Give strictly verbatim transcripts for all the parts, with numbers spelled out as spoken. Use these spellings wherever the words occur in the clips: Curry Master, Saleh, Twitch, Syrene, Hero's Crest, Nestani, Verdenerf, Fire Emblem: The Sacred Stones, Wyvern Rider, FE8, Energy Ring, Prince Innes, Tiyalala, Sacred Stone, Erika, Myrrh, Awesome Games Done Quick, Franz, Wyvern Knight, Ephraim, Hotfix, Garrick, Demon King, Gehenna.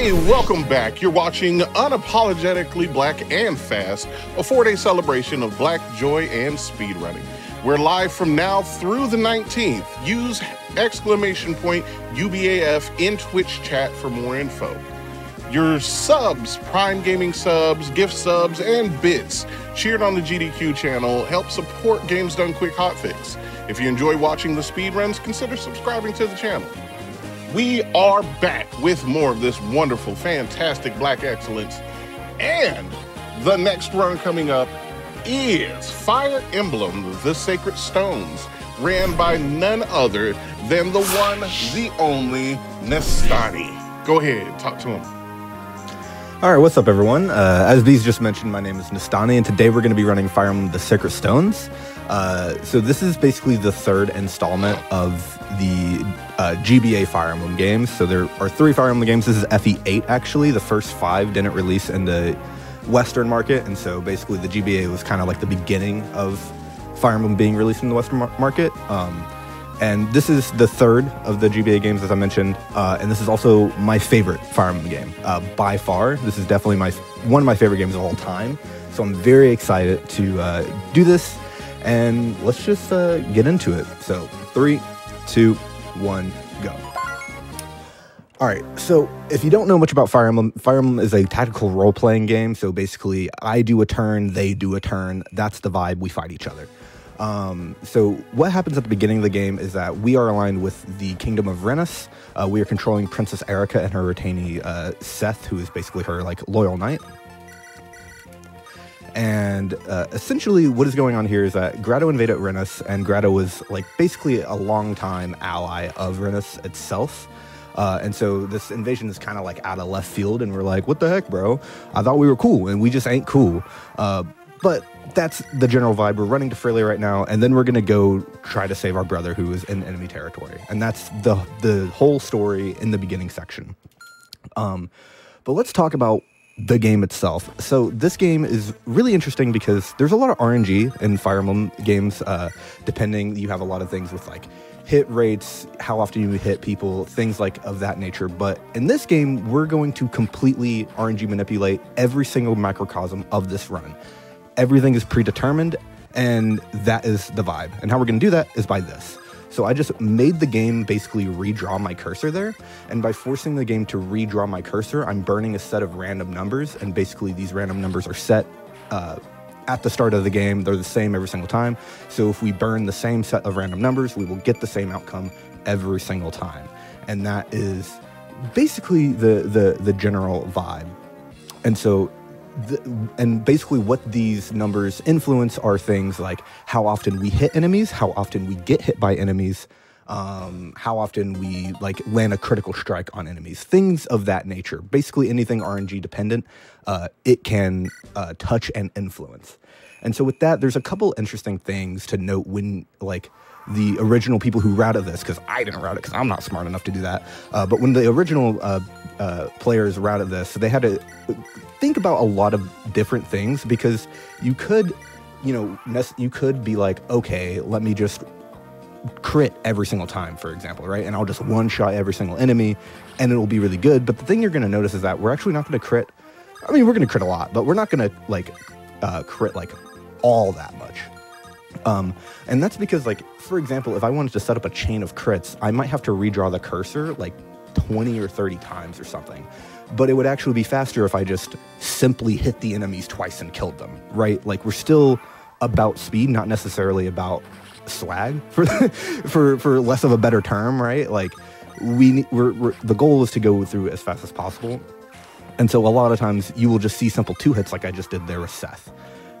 Hey, welcome back. You're watching Unapologetically Black and Fast, a four-day celebration of black joy and speedrunning. We're live from now through the nineteenth. Use exclamation point U B A F in Twitch chat for more info. Your subs, Prime Gaming subs, gift subs, and bits cheered on the G D Q channel help support Games Done Quick Hotfix. If you enjoy watching the speedruns, consider subscribing to the channel. We are back with more of this wonderful, fantastic black excellence. And the next run coming up is Fire Emblem, the Sacred Stones, ran by none other than the one, the only, Nestani. Go ahead, talk to him. All right, what's up, everyone? Uh, as these just mentioned, my name is Nestani, and today we're going to be running Fire Emblem the Sacred Stones. Uh, so this is basically the third installment of the uh, G B A Fire Emblem games. So there are three Fire Emblem games. This is F E eight, actually. The first five didn't release in the Western market, and so basically the G B A was kind of like the beginning of Fire Emblem being released in the Western mar market. Um, and this is the third of the G B A games, as I mentioned, uh, and this is also my favorite Fire Emblem game uh, by far. This is definitely my one of my favorite games of all time, so I'm very excited to uh, do this, and let's just uh, get into it. So three, two, one, go. All right, so if you don't know much about Fire Emblem, Fire Emblem is a tactical role-playing game, so basically I do a turn, they do a turn, that's the vibe, we fight each other. Um, so what happens at the beginning of the game is that we are aligned with the Kingdom of Renais. Uh, we are controlling Princess Erika and her retainee uh, Seth, who is basically her like loyal knight. And uh, essentially what is going on here is that Grado invaded Renais, and Grado was like basically a long-time ally of Renais itself. Uh, and so this invasion is kind of like out of left field, and we're like, what the heck, bro? I thought we were cool, and we just ain't cool. Uh, but that's the general vibe. We're running to Frelia right now, and then we're going to go try to save our brother who is in enemy territory. And that's the the whole story in the beginning section. Um, but let's talk about the game itself. So this game is really interesting because there's a lot of R N G in Fire Emblem games. Uh, depending, you have a lot of things with like hit rates, how often you hit people, things like of that nature. But in this game, we're going to completely R N G manipulate every single microcosm of this run. Everything is predetermined, and that is the vibe. And how we're going to do that is by this. So I just made the game basically redraw my cursor there, and by forcing the game to redraw my cursor, I'm burning a set of random numbers, and basically these random numbers are set uh, at the start of the game. They're the same every single time. So if we burn the same set of random numbers, we will get the same outcome every single time. And that is basically the, the, the general vibe. And so The, and basically what these numbers influence are things like how often we hit enemies, how often we get hit by enemies, um, how often we like land a critical strike on enemies, things of that nature. Basically anything R N G dependent, uh, it can uh, touch and influence. And so with that, there's a couple interesting things to note when like the original people who routed this, because I didn't route it because I'm not smart enough to do that. Uh, but when the original uh, uh, players routed this, they had to think about a lot of different things, because you could, you know, you could be like, okay, let me just crit every single time, for example, right? And I'll just one-shot every single enemy and it'll be really good. But the thing you're going to notice is that we're actually not going to crit. I mean, we're going to crit a lot, but we're not going to like uh, crit like all that much. Um, and that's because, like, for example, if I wanted to set up a chain of crits, I might have to redraw the cursor like twenty or thirty times or something. But it would actually be faster if I just simply hit the enemies twice and killed them, right? Like, we're still about speed, not necessarily about swag, for for, for less of a better term, right? Like, we, we're, we're, the goal is to go through as fast as possible. And so a lot of times you will just see simple two hits like I just did there with Seth.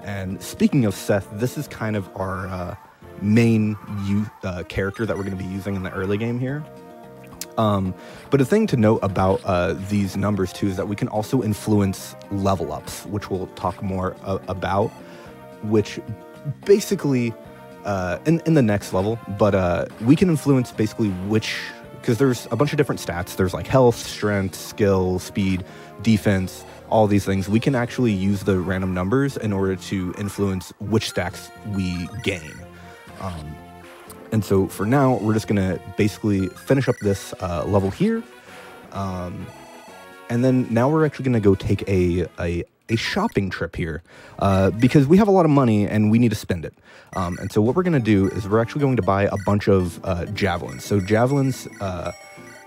And speaking of Seth, this is kind of our uh, main youth, uh, character that we're going to be using in the early game here. Um, but a thing to note about uh, these numbers, too, is that we can also influence level ups, which we'll talk more uh, about, which basically uh, in, in the next level. But uh, we can influence basically which, because there's a bunch of different stats. There's like health, strength, skill, speed, defense, all these things. We can actually use the random numbers in order to influence which stacks we gain. Um, and so for now, we're just gonna basically finish up this uh, level here. Um, And then now we're actually going to go take a, a a shopping trip here uh, because we have a lot of money and we need to spend it. Um, and so what we're going to do is we're actually going to buy a bunch of uh, javelins. So javelins uh,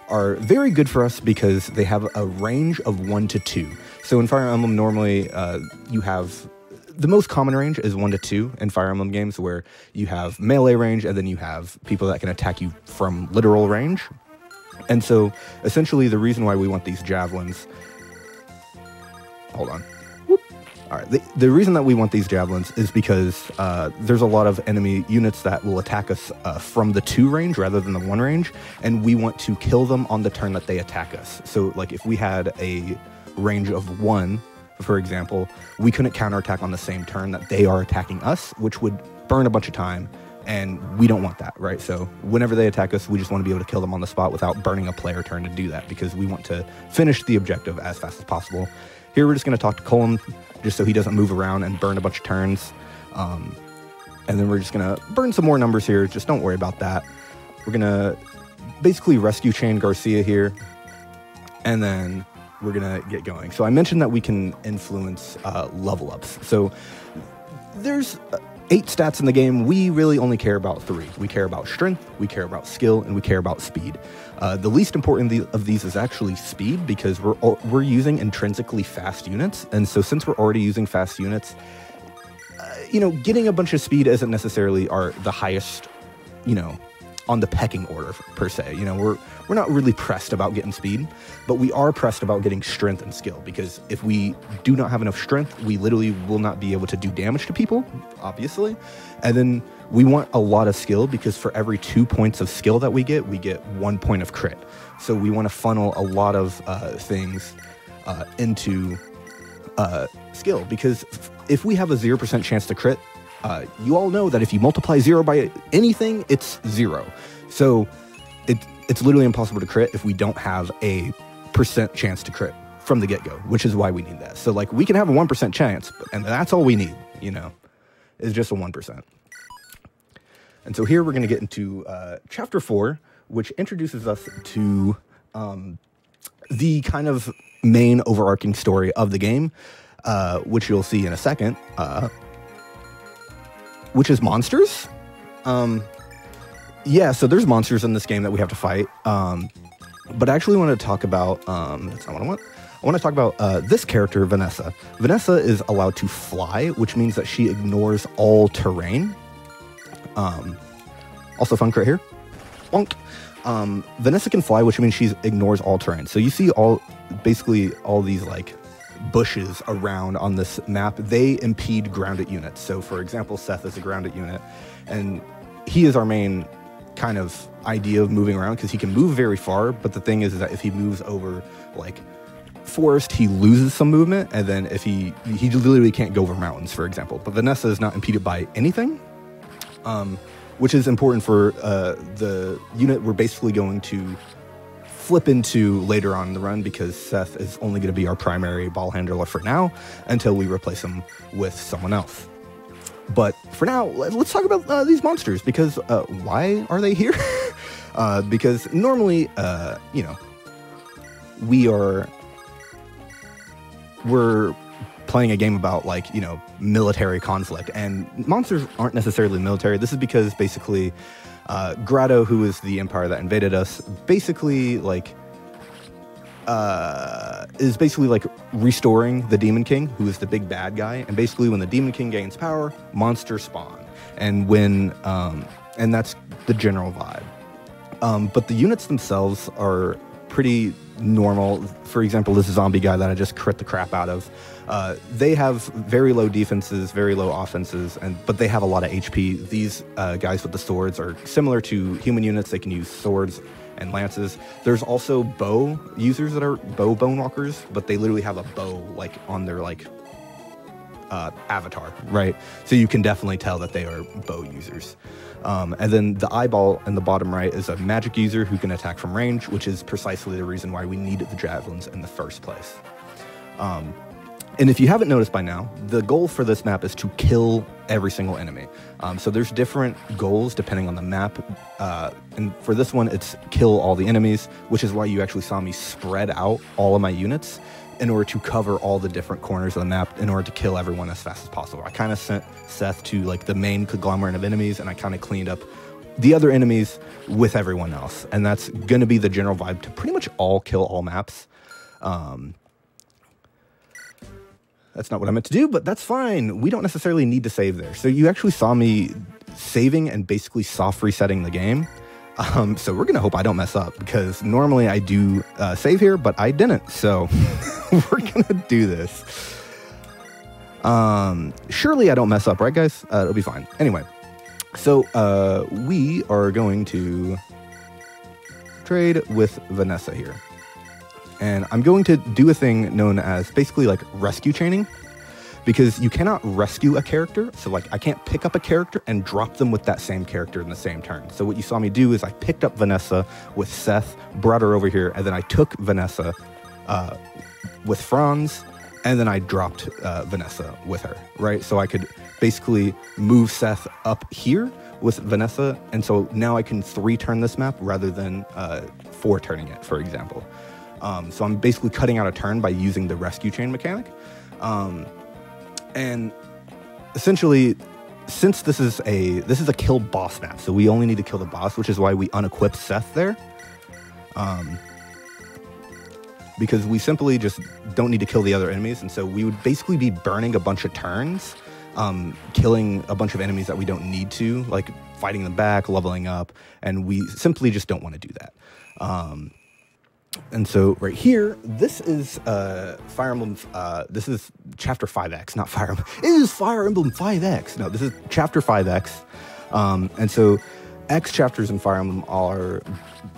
are very good for us because they have a range of one to two. So in Fire Emblem, normally uh, you have... The most common range is one to two in Fire Emblem games, where you have melee range and then you have people that can attack you from literal range. And so essentially the reason why we want these javelins, hold on, whoop. All right, the, the reason that we want these javelins is because uh, there's a lot of enemy units that will attack us uh, from the two range rather than the one range, and we want to kill them on the turn that they attack us. So like if we had a range of one, for example, we couldn't counterattack on the same turn that they are attacking us, which would burn a bunch of time, and we don't want that, right? So whenever they attack us, we just want to be able to kill them on the spot without burning a player turn to do that, because we want to finish the objective as fast as possible. Here we're just going to talk to Colin, just so he doesn't move around and burn a bunch of turns. Um, and then we're just going to burn some more numbers here. Just don't worry about that. We're going to basically rescue Chan Garcia here, and then... we're going to get going. So I mentioned that we can influence uh, level ups. So there's eight stats in the game. We really only care about three. We care about strength, we care about skill, and we care about speed. Uh, the least important of these is actually speed, because we're, we're using intrinsically fast units. And so since we're already using fast units, uh, you know, getting a bunch of speed isn't necessarily our the highest, you know, on the pecking order per se. You know, we're we're not really pressed about getting speed, but we are pressed about getting strength and skill, because if we do not have enough strength, we literally will not be able to do damage to people, obviously. And then we want a lot of skill, because for every two points of skill that we get, we get one point of crit. So we want to funnel a lot of uh, things uh, into uh, skill, because if we have a zero percent chance to crit, Uh, you all know that if you multiply zero by anything, it's zero. So it, it's literally impossible to crit if we don't have a percent chance to crit from the get-go, which is why we need that. So like we can have a one percent chance, and that's all we need, you know, is just a one percent. And so here we're going to get into uh, chapter four, which introduces us to um, the kind of main overarching story of the game, uh, which you'll see in a second. Uh, Which is monsters? Um, yeah, so there's monsters in this game that we have to fight. Um, but I actually want to talk about... Um, that's not what I want. I want to talk about uh, this character, Vanessa. Vanessa is allowed to fly, which means that she ignores all terrain. Um, also fun crit here. Bonk. Um, Vanessa can fly, which means she ignores all terrain. So you see all, basically all these, like... bushes around on this map. They impede grounded units. So for example, Seth is a grounded unit, and he is our main kind of idea of moving around, because he can move very far, but the thing is, is that if he moves over like forest, he loses some movement, and then if he he literally can't go over mountains, for example. But Vanessa is not impeded by anything, um, which is important for uh, the unit we're basically going to flip into later on in the run, because Seth is only going to be our primary ball handler for now until we replace him with someone else. But for now, let's talk about uh, these monsters, because uh, why are they here? uh, because normally, uh, you know, we are, we're playing a game about, like, you know, military conflict, and monsters aren't necessarily military. This is because basically... Uh, Grado, who is the empire that invaded us, basically like uh, is basically like restoring the Demon King, who is the big bad guy. And basically, when the Demon King gains power, monsters spawn, and when um, and that's the general vibe. Um, but the units themselves are pretty normal. For example, this zombie guy that I just crit the crap out of. Uh, they have very low defenses, very low offenses, and but they have a lot of H P. These uh, guys with the swords are similar to human units. They can use swords and lances. There's also bow users that are bow bone walkers, but they literally have a bow like on their like uh, avatar, right? So you can definitely tell that they are bow users. Um, and then the eyeball in the bottom right is a magic user who can attack from range, which is precisely the reason why we needed the javelins in the first place. Um, And if you haven't noticed by now, the goal for this map is to kill every single enemy. Um, so there's different goals depending on the map. Uh, and for this one, it's kill all the enemies, which is why you actually saw me spread out all of my units in order to cover all the different corners of the map in order to kill everyone as fast as possible. I kind of sent Seth to like the main conglomerate of enemies, and I kind of cleaned up the other enemies with everyone else. And that's going to be the general vibe to pretty much all kill all maps. Um, that's not what I meant to do, but that's fine. We don't necessarily need to save there. So you actually saw me saving and basically soft resetting the game. Um, so we're going to hope I don't mess up, because normally I do uh, save here, but I didn't. So we're going to do this. Um, surely I don't mess up, right, guys? Uh, it'll be fine. Anyway, so uh, we are going to trade with Vanessa here. And I'm going to do a thing known as basically like rescue chaining, because you cannot rescue a character. So like I can't pick up a character and drop them with that same character in the same turn. So what you saw me do is I picked up Vanessa with Seth, brought her over here, and then I took Vanessa uh, with Franz, and then I dropped uh, Vanessa with her, right? So I could basically move Seth up here with Vanessa, and so now I can three-turn this map rather than uh, four-turning it, for example. Um, so I'm basically cutting out a turn by using the rescue chain mechanic. Um, And essentially, since this is a this is a kill boss map, so we only need to kill the boss, which is why we unequip Seth there, um, because we simply just don't need to kill the other enemies, and so we would basically be burning a bunch of turns, um, killing a bunch of enemies that we don't need to, like fighting them back, leveling up, and we simply just don't want to do that. Um, And so right here, this is uh, Fire Emblem, uh, this is Chapter five X, not Fire Emblem. It is Fire Emblem five X. No, this is Chapter five X. Um, and so X chapters in Fire Emblem are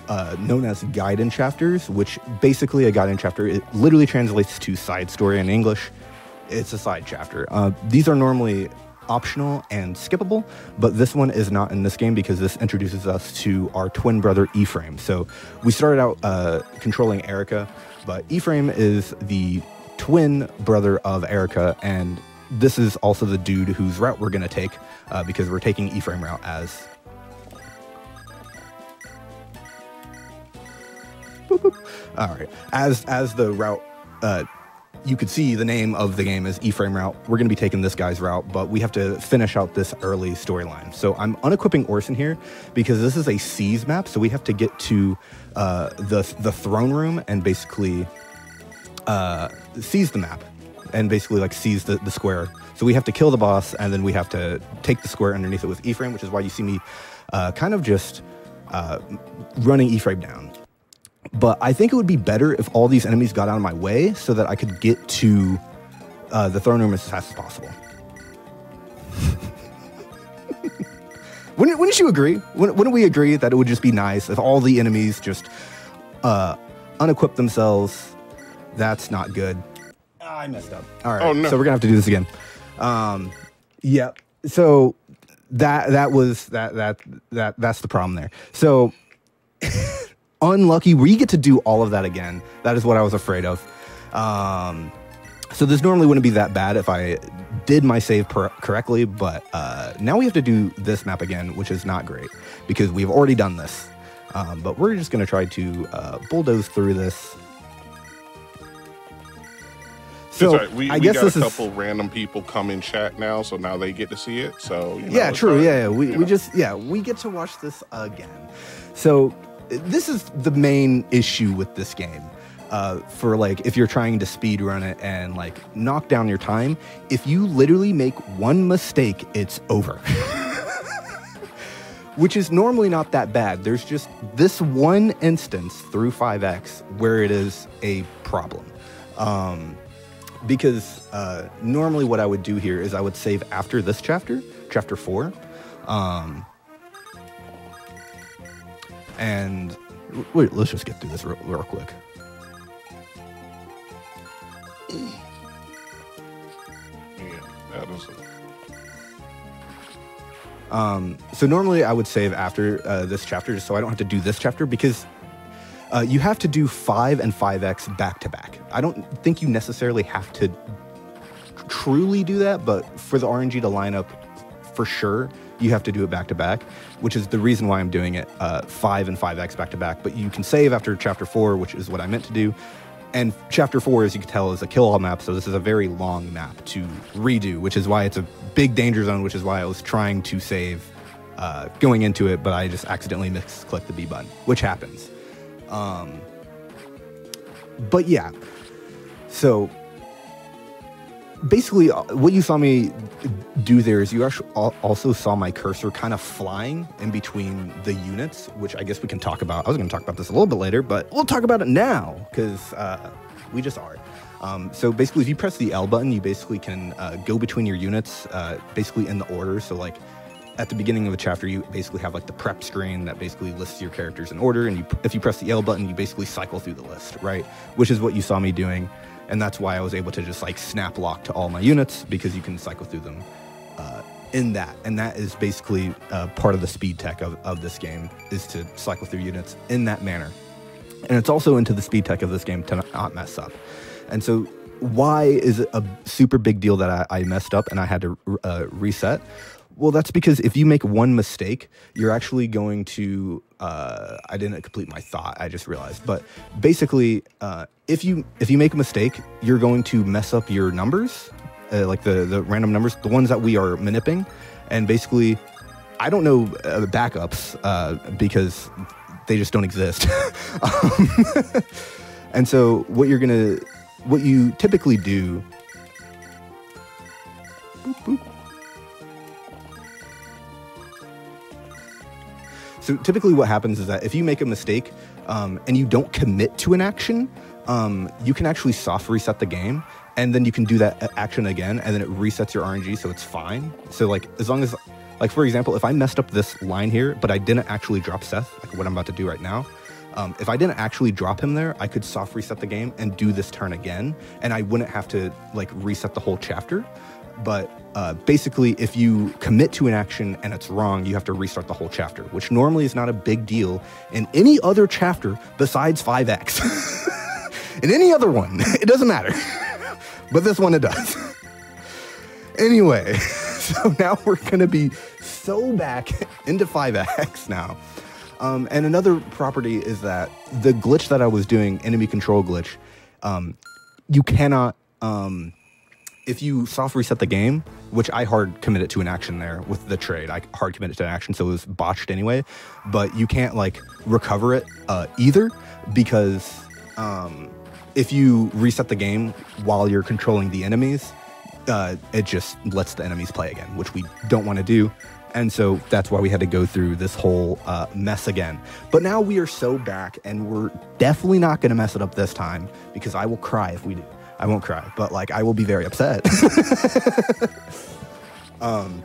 uh, known as Gaiden chapters, which basically a Gaiden chapter, it literally translates to side story in English. It's a side chapter. Uh, these are normally optional and skippable, but this one is not in this game because this introduces us to our twin brother Ephraim. So we started out uh, controlling Erika, but Ephraim is the twin brother of Erika, and this is also the dude whose route we're going to take uh, because we're taking Ephraim route as boop, boop. All right, as as the route. Uh, You could see the name of the game is Ephraim route. We're going to be taking this guy's route, but we have to finish out this early storyline. So I'm unequipping Orson here because this is a seas map, so we have to get to uh, the the throne room and basically uh, seize the map and basically like seize the, the square. So we have to kill the boss, and then we have to take the square underneath it with Ephraim, which is why you see me uh, kind of just uh, running Ephraim down. But I think it would be better if all these enemies got out of my way so that I could get to uh, the throne room as fast as possible. wouldn't, wouldn't you agree? Wouldn't, wouldn't we agree that it would just be nice if all the enemies just uh, unequipped themselves? That's not good. Ah, I messed up. All right, oh, no. So we're going to have to do this again. Um, yeah, so that that was, that that that that's the problem there. So... Unlucky, we get to do all of that again. That is what I was afraid of. Um, so this normally wouldn't be that bad if I did my save correctly, but uh, now we have to do this map again, which is not great because we've already done this. Um, but we're just going to try to uh, bulldoze through this. So right. we, I we guess got this a couple is, random people come in chat now, so now they get to see it. So you know, yeah, true. Right. Yeah, yeah, we, we just yeah we get to watch this again. So. This is the main issue with this game uh, for like if you're trying to speed run it and like knock down your time. If you literally make one mistake, it's over, which is normally not that bad. There's just this one instance through five X where it is a problem um, because uh, normally what I would do here is I would save after this chapter, chapter four. Um, And wait, let's just get through this real, real quick. Yeah, that was it. Um, so normally I would save after uh, this chapter just so I don't have to do this chapter because uh, you have to do five and five X back to back. I don't think you necessarily have to truly do that, but for the R N G to line up for sure, you have to do it back-to-back, which is the reason why I'm doing it uh, five and five X back-to-back. But you can save after Chapter four, which is what I meant to do. And Chapter four, as you can tell, is a kill-all map, so this is a very long map to redo, which is why it's a big danger zone, which is why I was trying to save uh, going into it, but I just accidentally misclicked the B button, which happens. Um, but yeah, so... Basically, what you saw me do there is you actually also saw my cursor kind of flying in between the units, which I guess we can talk about. I was going to talk about this a little bit later, but we'll talk about it now because uh, we just are. Um, so basically, if you press the L button, you basically can uh, go between your units uh, basically in the order. So like at the beginning of a chapter, you basically have like the prep screen that basically lists your characters in order. And you, if you press the L button, you basically cycle through the list, right? Which is what you saw me doing. And that's why I was able to just like snap lock to all my units, because you can cycle through them uh, in that. And that is basically uh, part of the speed tech of, of this game, is to cycle through units in that manner. And it's also into the speed tech of this game to not mess up. And so why is it a super big deal that I, I messed up and I had to uh, reset? Well, that's because if you make one mistake, you're actually going to... Uh, I didn't complete my thought, I just realized. But basically, uh, if you if you make a mistake, you're going to mess up your numbers, uh, like the, the random numbers, the ones that we are manipulating. And basically, I don't know uh, the backups uh, because they just don't exist. um, and so what you're going to... What you typically do... Boop, boop. So typically what happens is that if you make a mistake um, and you don't commit to an action, um, you can actually soft reset the game, and then you can do that action again, and then it resets your R N G, so it's fine. So like as long as, like for example, if I messed up this line here, but I didn't actually drop Seth, like what I'm about to do right now, um, if I didn't actually drop him there, I could soft reset the game and do this turn again, and I wouldn't have to like reset the whole chapter. But uh, basically, if you commit to an action and it's wrong, you have to restart the whole chapter, which normally is not a big deal in any other chapter besides five X. In any other one, it doesn't matter. But this one, it does. Anyway, so now we're going to be so back into five X now. Um, and another property is that the glitch that I was doing, enemy control glitch, um, you cannot... Um, If you soft reset the game, which I hard committed to an action there with the trade, I hard committed to an action, so it was botched anyway, but you can't like recover it uh, either, because um, if you reset the game while you're controlling the enemies, uh, it just lets the enemies play again, which we don't want to do. And so that's why we had to go through this whole uh, mess again. But now we are so back, and we're definitely not going to mess it up this time, because I will cry if we do. I won't cry, but like I will be very upset. um,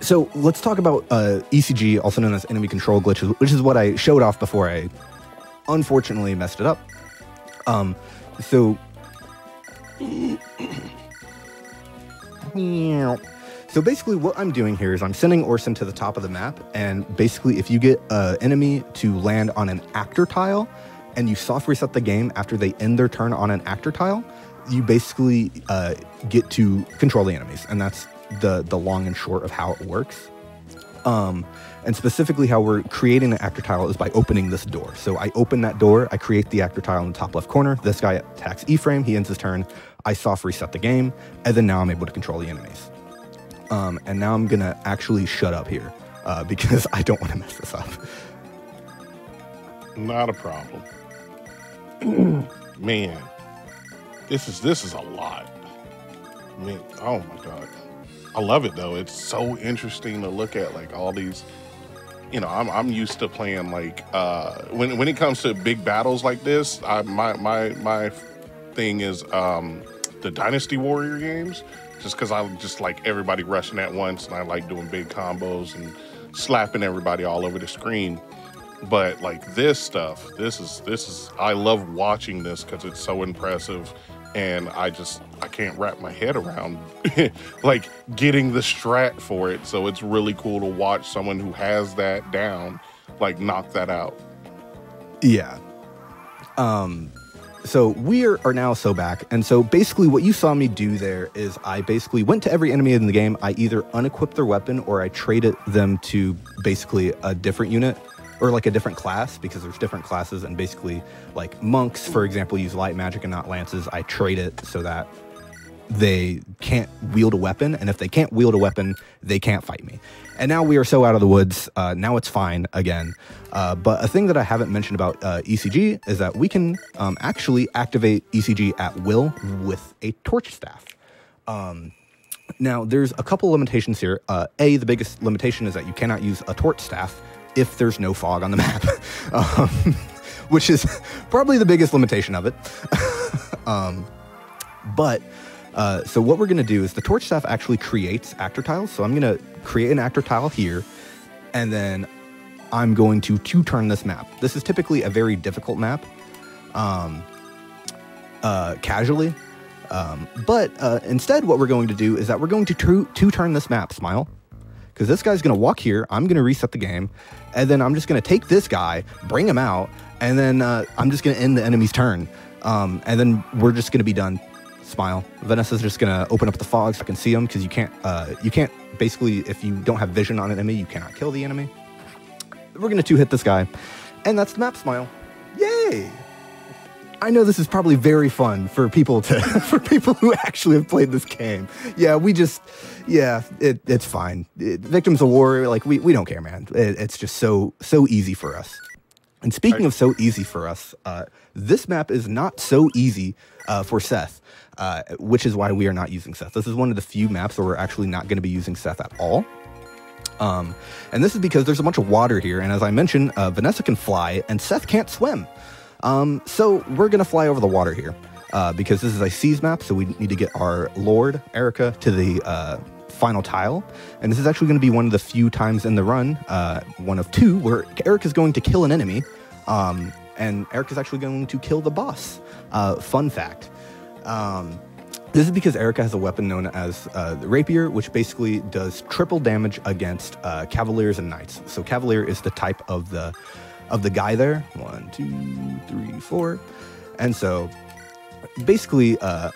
so let's talk about uh, E C G, also known as enemy control glitches, which is what I showed off before I unfortunately messed it up. Um, so, so basically what I'm doing here is I'm sending Orson to the top of the map, and basically if you get an enemy to land on an actor tile and you soft reset the game after they end their turn on an actor tile, you basically uh, get to control the enemies, and that's the the long and short of how it works. Um, and specifically how we're creating an actor tile is by opening this door. So I open that door, I create the actor tile in the top left corner, this guy attacks Ephraim, he ends his turn, I soft reset the game, and then now I'm able to control the enemies. Um, and now I'm gonna actually shut up here, uh, because I don't wanna mess this up. Not a problem. Man. This is this is a lot. I mean, oh my God, I love it though. It's so interesting to look at, like all these. You know, I'm I'm used to playing like uh, when when it comes to big battles like this. I, my my my thing is um, the Dynasty Warrior games, just because I just like everybody rushing at once, and I like doing big combos and slapping everybody all over the screen. But like this stuff, this is this is I love watching this because it's so impressive. And I just, I can't wrap my head around, like, getting the strat for it. So it's really cool to watch someone who has that down, like, knock that out. Yeah. Um, So we are, are now so back. And so basically what you saw me do there is I basically went to every enemy in the game. I either unequipped their weapon or I traded them to basically a different unit or like a different class, because there's different classes. And basically like monks, for example, use light magic and not lances. I trade it so that they can't wield a weapon. And if they can't wield a weapon, they can't fight me. And now we are so out of the woods. Uh, now it's fine again. Uh, but a thing that I haven't mentioned about uh, E C G is that we can um, actually activate E C G at will with a Torch Staff. Um, now, there's a couple limitations here. Uh, a, the biggest limitation is that you cannot use a Torch Staff if there's no fog on the map, um, which is probably the biggest limitation of it. um, but... Uh, so what we're going to do is the Torch Staff actually creates actor tiles. So I'm going to create an actor tile here, and then I'm going to two-turn this map. This is typically a very difficult map, um, uh, casually. Um, but uh, instead, what we're going to do is that we're going to two-turn this map, smile. Because this guy's going to walk here, I'm going to reset the game, and then I'm just going to take this guy, bring him out, and then uh, I'm just going to end the enemy's turn. Um, and then we're just going to be done. Smile. Vanessa's just gonna open up the fog so I can see them, because you can't uh you can't basically, if you don't have vision on an enemy, you cannot kill the enemy. We're gonna two hit this guy, and that's the map, smile. Yay! I know this is probably very fun for people to for people who actually have played this game. Yeah, we just yeah, it, it's fine. It, victims of war, like we we don't care, man. It, it's just so so easy for us. And speaking of so easy for us, uh, this map is not so easy uh, for Seth, uh, which is why we are not using Seth. This is one of the few maps where we're actually not going to be using Seth at all. Um, and this is because there's a bunch of water here. And as I mentioned, uh, Vanessa can fly and Seth can't swim. Um, so we're going to fly over the water here uh, because this is a seas map. So we need to get our Lord, Erika, to the uh, final tile. And this is actually going to be one of the few times in the run, uh, one of two, where Erika is going to kill an enemy. Um, and Erika is actually going to kill the boss. Uh, fun fact. Um, this is because Erika has a weapon known as uh, the Rapier, which basically does triple damage against uh, Cavaliers and Knights. So Cavalier is the type of the of the guy there. One, two, three, four. And so basically uh,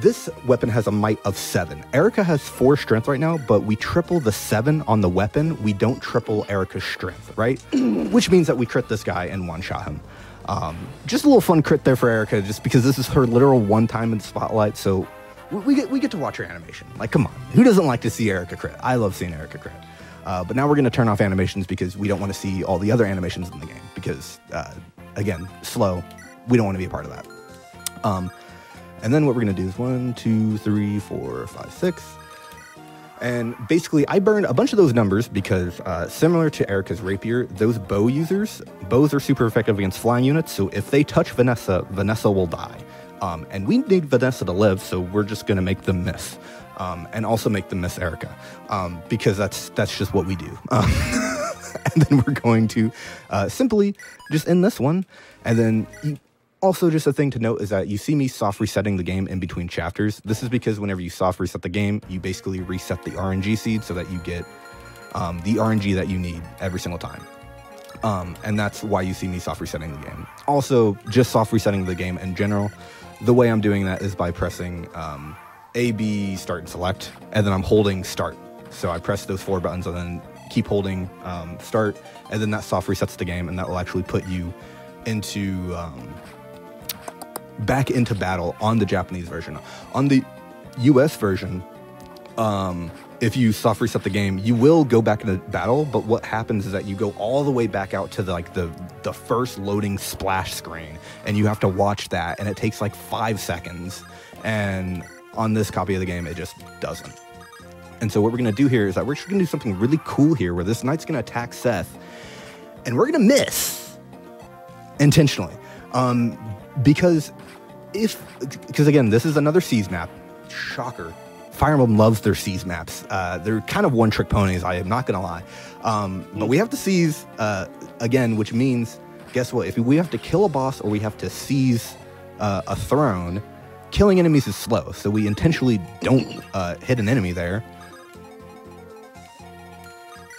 this weapon has a might of seven. Erika has four strength right now, but we triple the seven on the weapon. We don't triple Erika's strength, right? Which means that we crit this guy and one-shot him. Um, just a little fun crit there for Erika, just because this is her literal one time in the spotlight, so we, we, get, we get to watch her animation. Like, come on. Who doesn't like to see Erika crit? I love seeing Erika crit. Uh, but now we're going to turn off animations because we don't want to see all the other animations in the game because, uh, again, slow. We don't want to be a part of that. Um, and then what we're going to do is one, two, three, four, five, six. And basically, I burned a bunch of those numbers because, uh, similar to Erika's Rapier, those bow users, bows are super effective against flying units, so if they touch Vanessa, Vanessa will die. Um, and we need Vanessa to live, so we're just going to make them miss. Um, and also make them miss Erika, um, because that's that's just what we do. Um, and then we're going to uh, simply just end this one, and then... You Also, just a thing to note is that you see me soft resetting the game in between chapters. This is because whenever you soft reset the game, you basically reset the R N G seed so that you get um, the R N G that you need every single time. Um, and that's why you see me soft resetting the game. Also, just soft resetting the game in general, the way I'm doing that is by pressing um, A, B, start and select, and then I'm holding start. So I press those four buttons and then keep holding um, start, and then that soft resets the game, and that will actually put you into... Um, back into battle on the Japanese version. On the U S version, um, if you soft reset the game, you will go back into battle, but what happens is that you go all the way back out to the, like the, the first loading splash screen, and you have to watch that, and it takes like five seconds. And on this copy of the game, it just doesn't. And so what we're going to do here is that we're just going to do something really cool here, where this knight's going to attack Seth, and we're going to miss intentionally. Um, because... If, because again, this is another seas map. Shocker. Fire Emblem loves their seas maps. Uh, they're kind of one-trick ponies, I am not going to lie. Um, but we have to seize, uh, again, which means, guess what? If we have to kill a boss or we have to seize uh, a throne, killing enemies is slow. So we intentionally don't uh, hit an enemy there.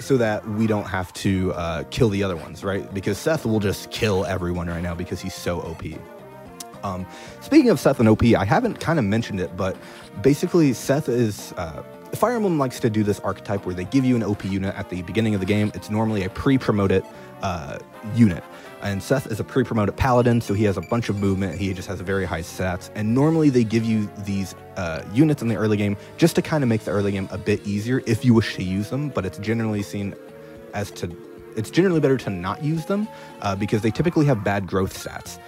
so that we don't have to uh, kill the other ones, right? Because Seth will just kill everyone right now because he's so O P. Um, speaking of Seth and O P, I haven't kind of mentioned it, but basically Seth is... Uh, Fire Emblem likes to do this archetype where they give you an O P unit at the beginning of the game. It's normally a pre-promoted uh, unit. And Seth is a pre-promoted paladin, so he has a bunch of movement. He just has very high stats. And normally they give you these uh, units in the early game just to kind of make the early game a bit easier if you wish to use them. But it's generally seen as to... It's generally better to not use them uh, because they typically have bad growth stats.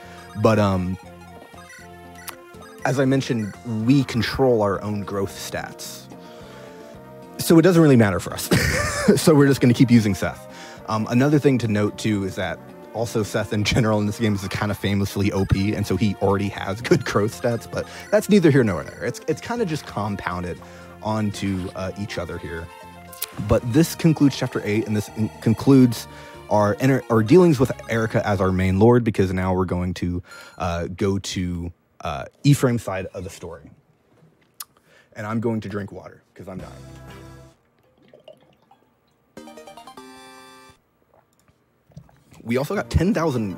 But... um. As I mentioned, we control our own growth stats. So it doesn't really matter for us. So we're just going to keep using Seth. Um, another thing to note, too, is that also Seth in general in this game is kind of famously O P, and so he already has good growth stats, but that's neither here nor there. It's, it's kind of just compounded onto uh, each other here. But this concludes Chapter eight, and this concludes... Our, our dealings with Erika as our main lord, because now we're going to uh, go to uh, Ephraim's side of the story. And I'm going to drink water, because I'm dying. We also got ten thousand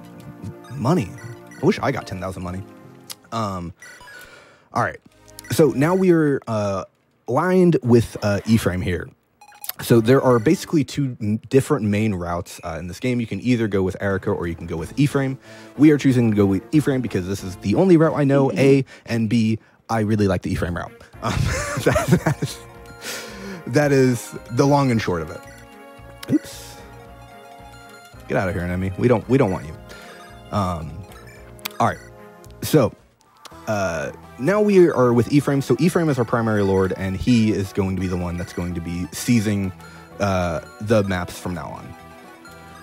money. I wish I got ten thousand money. Um, all right. So now we are uh, aligned with uh, Ephraim here. So there are basically two different main routes uh, in this game. You can either go with Erika or you can go with Ephraim. We are choosing to go with Ephraim because this is the only route I know, A, and B, I really like the Ephraim route. Um, that, that, is, that is the long and short of it. Oops. Get out of here, Nimi. We don't, we don't want you. Um, all right. So... Uh, now we are with Ephraim. So Ephraim is our primary lord, and he is going to be the one that's going to be seizing uh, the maps from now on.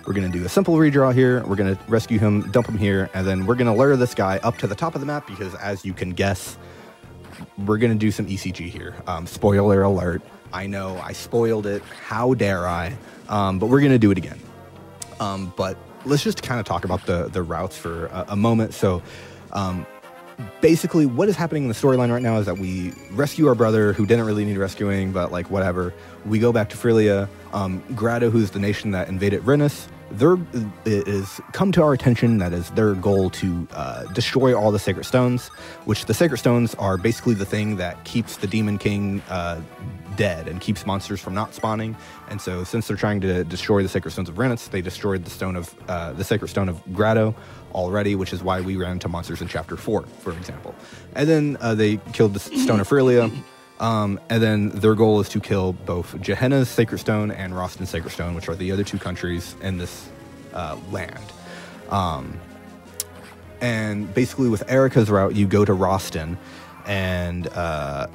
We're going to do a simple redraw here. We're going to rescue him, dump him here, and then we're going to lure this guy up to the top of the map because, as you can guess, we're going to do some E C G here. Um, spoiler alert. I know, I spoiled it. How dare I? Um, but we're going to do it again. Um, but let's just kind of talk about the, the routes for a, a moment. So... Um, Basically, what is happening in the storyline right now is that we rescue our brother, who didn't really need rescuing, but, like, whatever. We go back to Frelia. Um, Grado, who's the nation that invaded Renais, their, it is come to our attention that is their goal to uh, destroy all the Sacred Stones, which the Sacred Stones are basically the thing that keeps the Demon King uh, dead and keeps monsters from not spawning. And so, since they're trying to destroy the Sacred Stones of Renais, they destroyed the stone of uh, the Sacred Stone of Grado already, which is why we ran into monsters in Chapter four, for example. And then uh, they killed the Stone of Frelia. Um, and then their goal is to kill both Gehenna's Sacred Stone and Roston's Sacred Stone, which are the other two countries in this uh, land. Um, and basically with Erika's route, you go to Roston, and uh,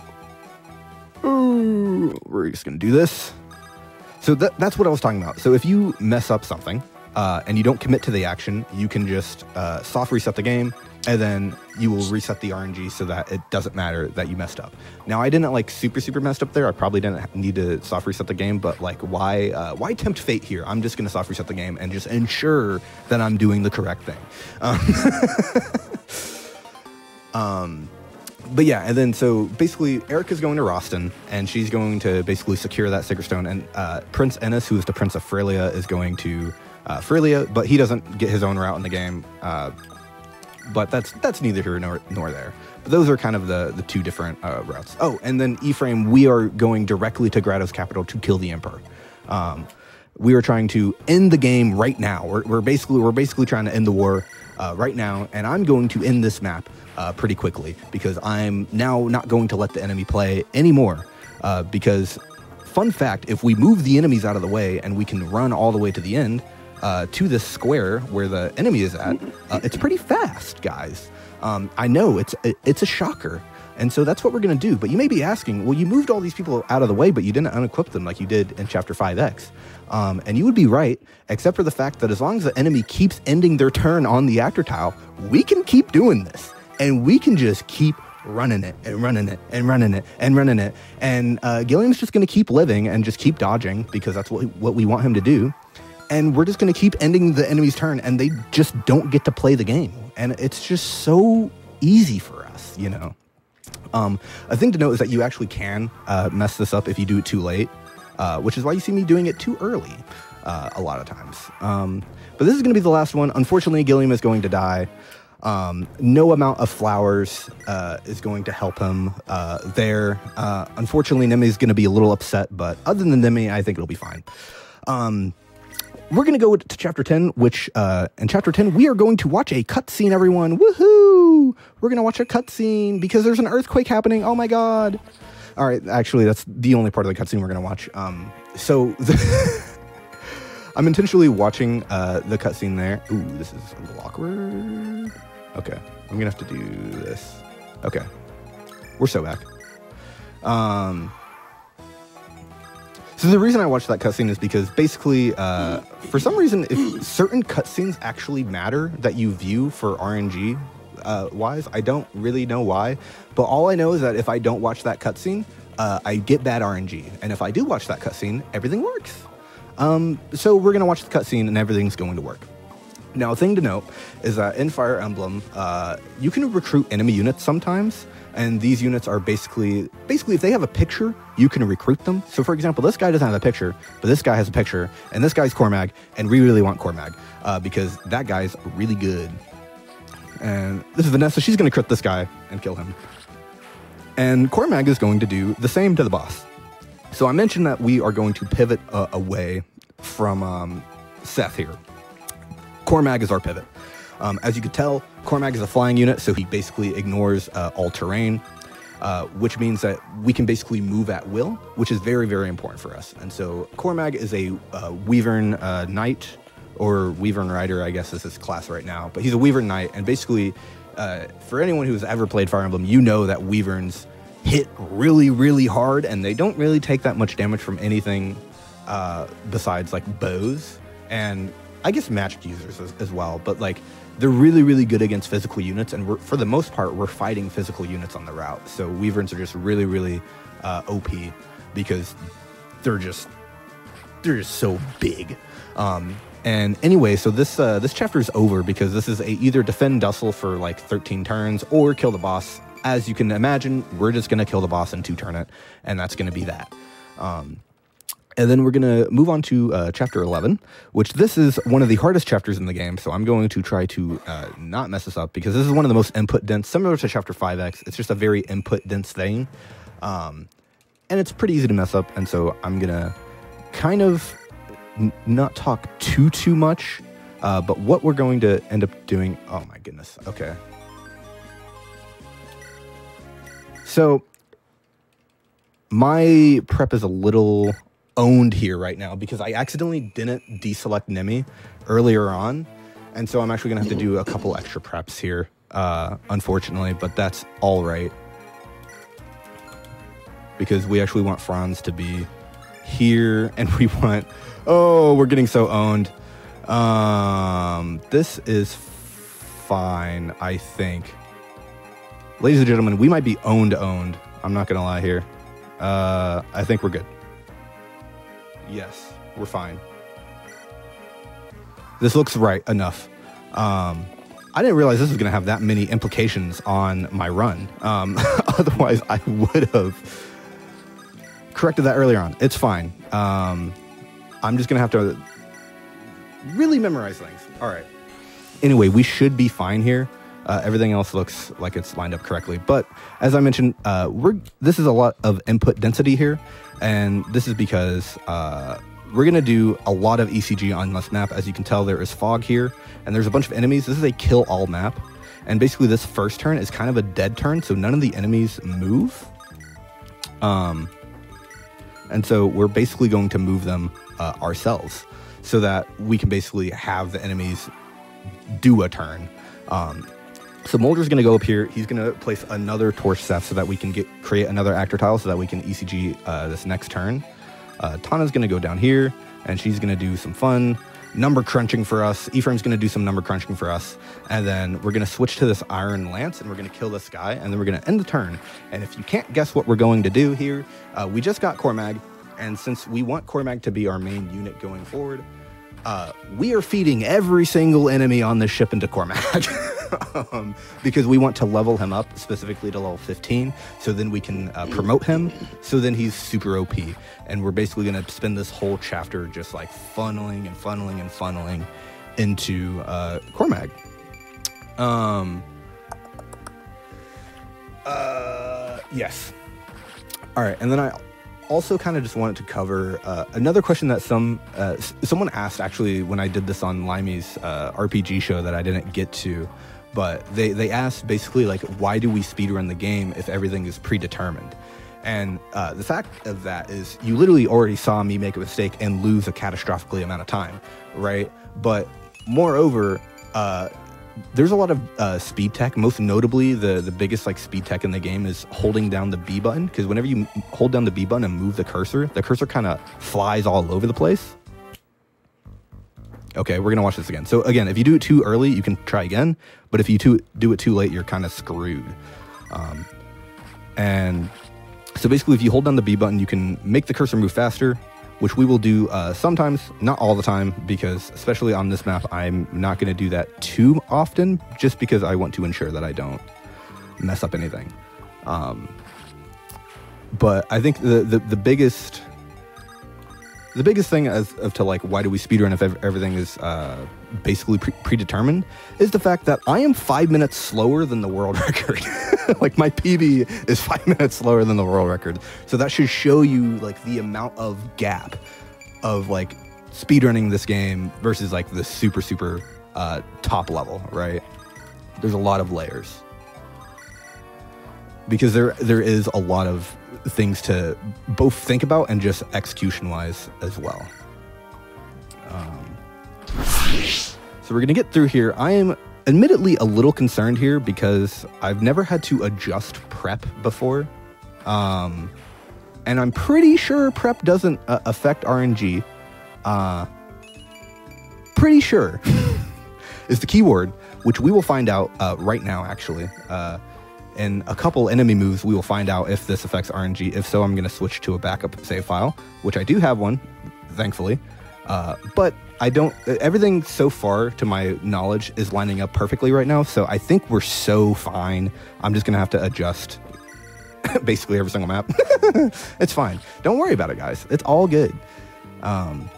ooh, we're just going to do this. So th that's what I was talking about. So if you mess up something uh, and you don't commit to the action, you can just uh, soft reset the game. And then you will reset the R N G so that it doesn't matter that you messed up. Now, I didn't, like, super, super messed up there. I probably didn't need to soft reset the game, but, like, why uh, why tempt fate here? I'm just going to soft reset the game and just ensure that I'm doing the correct thing. Um, um, but, yeah, and then so basically Erika's going to Roston, and she's going to basically secure that Sacred Stone. And uh, Prince Innes, who is the Prince of Frelia, is going to uh, Frelia, but he doesn't get his own route in the game. Uh But that's that's neither here nor, nor there. But those are kind of the, the two different uh, routes. Oh, and then Ephraim, we are going directly to Grado's capital to kill the Emperor. Um, we are trying to end the game right now. We're, we're basically we're basically trying to end the war uh, right now. And I'm going to end this map uh, pretty quickly because I'm now not going to let the enemy play anymore. Uh, because, fun fact, if we move the enemies out of the way and we can run all the way to the end, Uh, to this square where the enemy is at, uh, it's pretty fast, guys. Um, I know, it's it, it's a shocker. And so that's what we're going to do. But you may be asking, well, you moved all these people out of the way, but you didn't unequip them like you did in Chapter five X. Um, and you would be right, except for the fact that as long as the enemy keeps ending their turn on the actor tile, we can keep doing this. And we can just keep running it and running it and running it and running it. And uh, Gilliam's just going to keep living and just keep dodging because that's what, what we want him to do. And we're just going to keep ending the enemy's turn, and they just don't get to play the game. And it's just so easy for us, you know. Um, a thing to note is that you actually can uh, mess this up if you do it too late. uh, which is why you see me doing it too early uh, a lot of times. Um, but this is going to be the last one. Unfortunately, Gilliam is going to die. Um, no amount of flowers uh, is going to help him uh, there. Uh, unfortunately, Nimi's going to be a little upset, but other than Nimi, I think it'll be fine. Um, we're going to go to Chapter ten, which uh, in Chapter ten, we are going to watch a cutscene, everyone. Woohoo! We're going to watch a cutscene because there's an earthquake happening. Oh, my God. All right. Actually, that's the only part of the cutscene we're going to watch. Um, so the I'm intentionally watching uh, the cutscene there. Ooh, this is a little awkward. Okay, I'm gonna have to do this. Okay, we're so back. Um, so the reason I watched that cutscene is because basically, uh, for some reason, if certain cutscenes actually matter that you view for R N G uh, wise, I don't really know why, but all I know is that if I don't watch that cutscene, uh, I get bad R N G, and if I do watch that cutscene, everything works. Um, so we're going to watch the cutscene and everything's going to work. Now, a thing to note is that in Fire Emblem, uh, you can recruit enemy units sometimes, and these units are basically, basically if they have a picture, you can recruit them. So for example, this guy doesn't have a picture, but this guy has a picture, and this guy's Cormag, and we really want Cormag, uh, because that guy's really good. And this is Vanessa, she's going to crit this guy and kill him. And Cormag is going to do the same to the boss. So I mentioned that we are going to pivot uh, away from um, Seth here. Cormag is our pivot. Um, as you can tell, Cormag is a flying unit, so he basically ignores uh, all terrain, uh, which means that we can basically move at will, which is very, very important for us. And so Cormag is a uh, Wyvern uh, Knight, or Wyvern Rider, I guess is his class right now. But he's a Wyvern Knight, and basically, uh, for anyone who's ever played Fire Emblem, you know that Wyverns hit really, really hard, and they don't really take that much damage from anything uh, besides like bows and I guess magic users as, as well. But like they're really, really good against physical units, and we're, for the most part, we're fighting physical units on the route. So Wyverns are just really, really uh, O P because they're just they're just so big. Um, and anyway, so this uh, this chapter is over because this is a either defend Duessel for like thirteen turns or kill the boss. As you can imagine, we're just going to kill the boss and two-turn it, and that's going to be that. Um, and then we're going to move on to uh, Chapter eleven, which this is one of the hardest chapters in the game, so I'm going to try to uh, not mess this up because this is one of the most input-dense, similar to Chapter five X. It's just a very input-dense thing, um, and it's pretty easy to mess up, and so I'm going to kind of n not talk too, too much, uh, but what we're going to end up doing... Oh, my goodness. Okay. So my prep is a little owned here right now because I accidentally didn't deselect Nimi earlier on. And so I'm actually going to have to do a couple extra preps here, uh, unfortunately. But that's all right. Because we actually want Franz to be here. And we want... Oh, we're getting so owned. Um, this is fine, I think. Ladies and gentlemen, we might be owned owned. I'm not going to lie here. Uh, I think we're good. Yes, we're fine. This looks right enough. Um, I didn't realize this was going to have that many implications on my run. Um, otherwise, I would have corrected that earlier on. It's fine. Um, I'm just going to have to really memorize things. All right. Anyway, we should be fine here. Uh, everything else looks like it's lined up correctly. But as I mentioned, uh, we're this is a lot of input density here. And this is because uh, we're going to do a lot of E C G on this map. As you can tell, there is fog here. And there's a bunch of enemies. This is a kill all map. And basically this first turn is kind of a dead turn. So none of the enemies move. Um, and so we're basically going to move them uh, ourselves. So that we can basically have the enemies do a turn. Um, So Mulder's going to go up here. He's going to place another Torch Staff so that we can get create another actor tile so that we can E C G uh, this next turn. Uh, Tana's going to go down here, and she's going to do some fun number crunching for us. Ephraim's going to do some number crunching for us. And then we're going to switch to this Iron Lance, and we're going to kill this guy, and then we're going to end the turn. And if you can't guess what we're going to do here, uh, we just got Cormag, and since we want Cormag to be our main unit going forward, uh, we are feeding every single enemy on this ship into Cormag. um, because we want to level him up specifically to level fifteen, so then we can uh, promote him, so then he's super O P. And we're basically going to spend this whole chapter just like funneling and funneling and funneling into uh, Cormag. Um, uh, yes. All right, and then I also kind of just wanted to cover uh, another question that some uh, someone asked actually when I did this on Limey's uh, R P G show that I didn't get to, but they, they asked basically like, why do we speedrun the game if everything is predetermined? And uh, the fact of that is you literally already saw me make a mistake and lose a catastrophically amount of time, right? But moreover, uh, there's a lot of uh, speed tech. Most notably, the, the biggest like speed tech in the game is holding down the B button, because whenever you hold down the B button and move the cursor, the cursor kind of flies all over the place. Okay, we're going to watch this again. So again, if you do it too early, you can try again. But if you too, do it too late, you're kind of screwed. Um, and so basically, if you hold down the B button, you can make the cursor move faster, which we will do uh, sometimes, not all the time, because especially on this map, I'm not going to do that too often, just because I want to ensure that I don't mess up anything. Um, but I think the, the, the biggest the biggest thing as of to like, why do we speedrun if everything is uh, basically pre predetermined, is the fact that I am five minutes slower than the world record. Like my P B is five minutes slower than the world record. So that should show you like the amount of gap of like speedrunning this game versus like the super, super uh, top level, right? There's a lot of layers. Because there there is a lot of things to both think about and just execution-wise as well. Um, so we're gonna get through here. I am admittedly a little concerned here because I've never had to adjust prep before. Um, and I'm pretty sure prep doesn't uh, affect R N G. Uh, pretty sure is the key word, which we will find out uh, right now, actually. Uh, In a couple enemy moves, we will find out if this affects R N G. If so, I'm going to switch to a backup save file, which I do have one, thankfully. Uh, but I don't. Everything so far, to my knowledge, is lining up perfectly right now. So I think we're so fine. I'm just going to have to adjust basically every single map. It's fine. Don't worry about it, guys. It's all good. Um,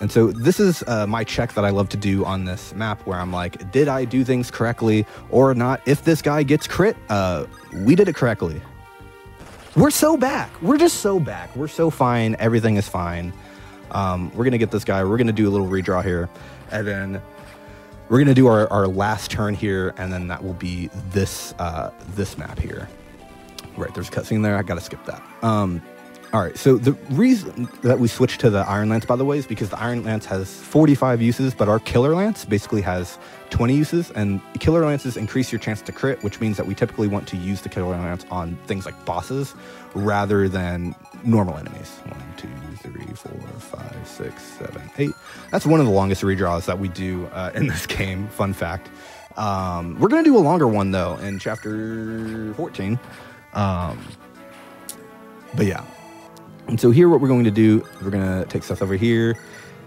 And so this is uh, my check that I love to do on this map, where I'm like, did I do things correctly or not? If this guy gets crit, uh, we did it correctly. We're so back. We're just so back. We're so fine. Everything is fine. Um, we're going to get this guy. We're going to do a little redraw here. And then we're going to do our, our last turn here. And then that will be this, uh, this map here. Right, there's a cutscene there. I got to skip that. Um, All right, so the reason that we switched to the Iron Lance, by the way, is because the Iron Lance has forty-five uses, but our Killer Lance basically has twenty uses, and Killer Lances increase your chance to crit, which means that we typically want to use the Killer Lance on things like bosses rather than normal enemies. One, two, three, four, five, six, seven, eight. That's one of the longest redraws that we do uh, in this game, fun fact. Um, we're going to do a longer one, though, in Chapter fourteen. Um, but yeah. And so here what we're going to do, we're going to take Seth over here.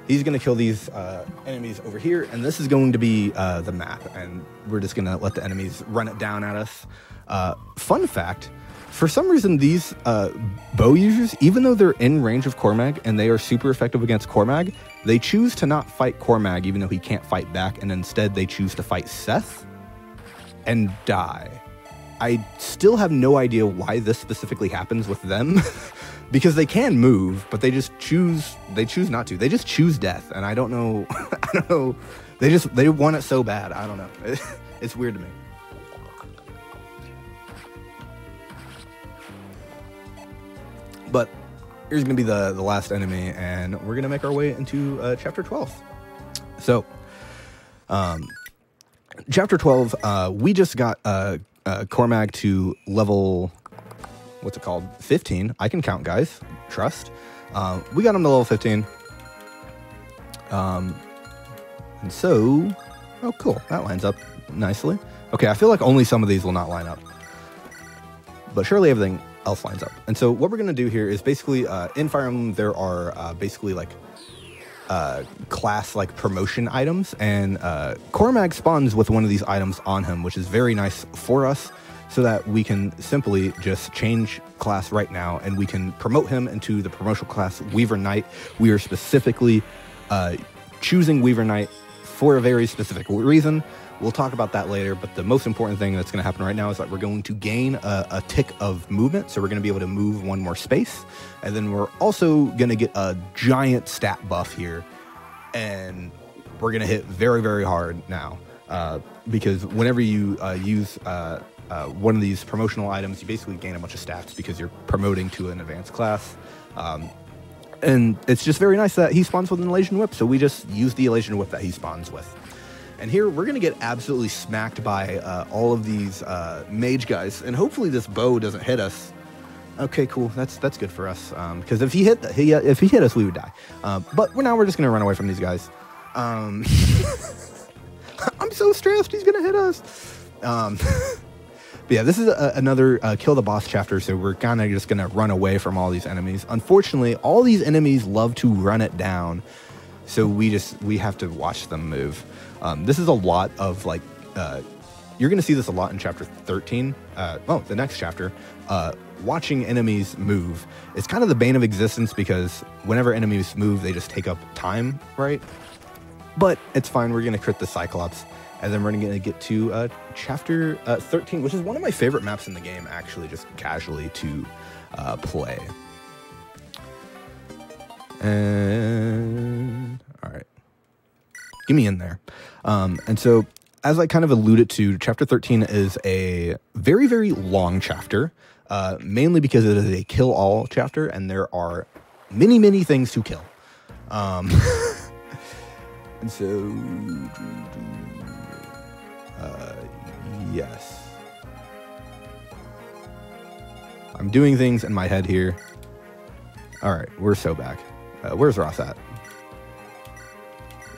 He's going to kill these uh, enemies over here. And this is going to be uh, the map. And we're just going to let the enemies run it down at us. Uh, fun fact, for some reason, these uh, bow users, even though they're in range of Cormag and they are super effective against Cormag, they choose to not fight Cormag, even though he can't fight back. And instead, they choose to fight Seth and die. I still have no idea why this specifically happens with them. Because they can move, but they just choose, they choose not to. They just choose death, and I don't know, I don't know, they just, they want it so bad, I don't know. It, it's weird to me. But here's going to be the, the last enemy, and we're going to make our way into uh, Chapter twelve. So, um, Chapter twelve, uh, we just got uh, uh, Cormag to level... What's it called? fifteen. I can count, guys. Trust. Um, we got him to level fifteen. Um, and so... Oh, cool. That lines up nicely. Okay, I feel like only some of these will not line up. But surely everything else lines up. And so what we're going to do here is basically... Uh, in Fire Emblem, there are uh, basically like uh, class like promotion items, and uh, Cormag spawns with one of these items on him, which is very nice for us, so that we can simply just change class right now, and we can promote him into the promotional class Weaver Knight. We are specifically uh, choosing Weaver Knight for a very specific reason. We'll talk about that later, but the most important thing that's going to happen right now is that we're going to gain a, a tick of movement, so we're going to be able to move one more space, and then we're also going to get a giant stat buff here, and we're going to hit very, very hard now, uh, because whenever you uh, use uh, uh, one of these promotional items, you basically gain a bunch of stats because you're promoting to an advanced class. Um, and it's just very nice that he spawns with an Elation Whip, so we just use the Elation Whip that he spawns with. And here we're going to get absolutely smacked by uh, all of these uh, mage guys, and hopefully this bow doesn't hit us. Okay, cool. That's that's good for us, because um, if he hit the, he, uh, if he hit us, we would die. Uh, but we're now we're just going to run away from these guys. Um, I'm so stressed. He's going to hit us. Um, but yeah, this is a, another uh, kill the boss chapter, so we're kind of just going to run away from all these enemies. Unfortunately, all these enemies love to run it down, so we just we have to watch them move. Um, this is a lot of like, uh, you're going to see this a lot in chapter thirteen. Uh, oh, the next chapter, uh, watching enemies move. It's kind of the bane of existence because whenever enemies move, they just take up time, right? But it's fine. We're going to crit the Cyclops, and then we're going to get to uh, chapter uh, thirteen, which is one of my favorite maps in the game, actually, just casually to uh, play. And all right. Get me in there. Um, and so, as I kind of alluded to, chapter thirteen is a very, very long chapter, uh, mainly because it is a kill-all chapter, and there are many, many things to kill. Um, and so, uh, yes. I'm doing things in my head here. All right, we're so back. Uh, where's Ross at?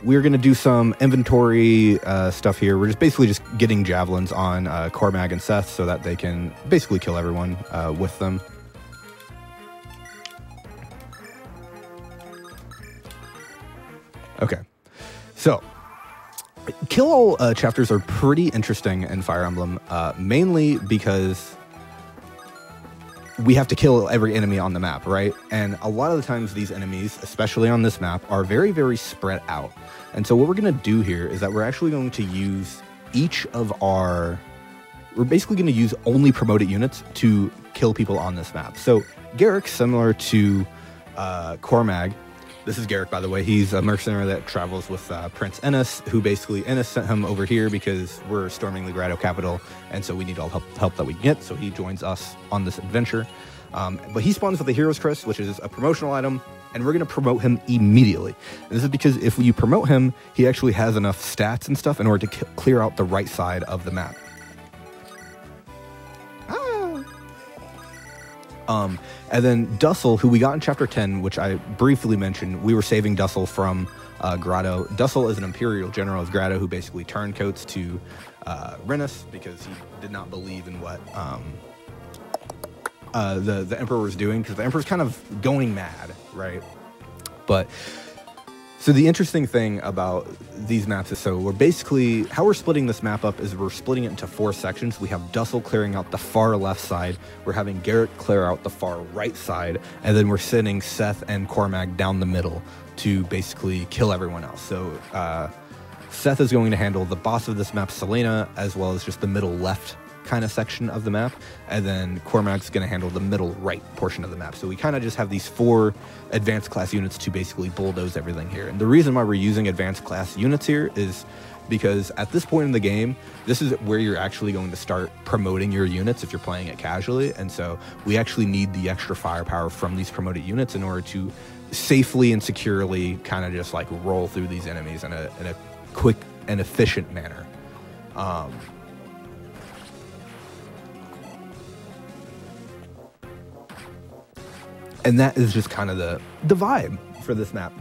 We're going to do some inventory uh, stuff here. We're just basically just getting javelins on uh, Cormag and Seth so that they can basically kill everyone uh, with them. Okay. So, kill all uh, chapters are pretty interesting in Fire Emblem, uh, mainly because we have to kill every enemy on the map, right? And a lot of the times these enemies, especially on this map, are very, very spread out. And so what we're going to do here is that we're actually going to use each of our... We're basically going to use only promoted units to kill people on this map. So Garrick, similar to uh, Cormag, this is Garrick, by the way. He's a mercenary that travels with uh, Prince Innes, who basically Innes sent him over here because we're storming the Grado capital, and so we need all help, help that we can get, so he joins us on this adventure. Um, but he spawns with the Hero's Crest, which is a promotional item, and we're going to promote him immediately. And this is because if you promote him, he actually has enough stats and stuff in order to clear out the right side of the map. Um, and then Duessel, who we got in Chapter ten, which I briefly mentioned, we were saving Duessel from uh, Grado. Duessel is an Imperial General of Grado who basically turncoats to uh, Renais because he did not believe in what um, uh, the, the Emperor was doing, because the Emperor's kind of going mad, right? But... So the interesting thing about these maps is, so we're basically, how we're splitting this map up is we're splitting it into four sections. We have Duessel clearing out the far left side. We're having Garrick clear out the far right side. And then we're sending Seth and Cormag down the middle to basically kill everyone else. So uh, Seth is going to handle the boss of this map, Selena, as well as just the middle left kind of section of the map, and then Cormag's going to handle the middle right portion of the map. So we kind of just have these four advanced class units to basically bulldoze everything here. And the reason why we're using advanced class units here is because at this point in the game, this is where you're actually going to start promoting your units if you're playing it casually. And so we actually need the extra firepower from these promoted units in order to safely and securely kind of just like roll through these enemies in a, in a quick and efficient manner. Um, And that is just kind of the, the vibe for this map.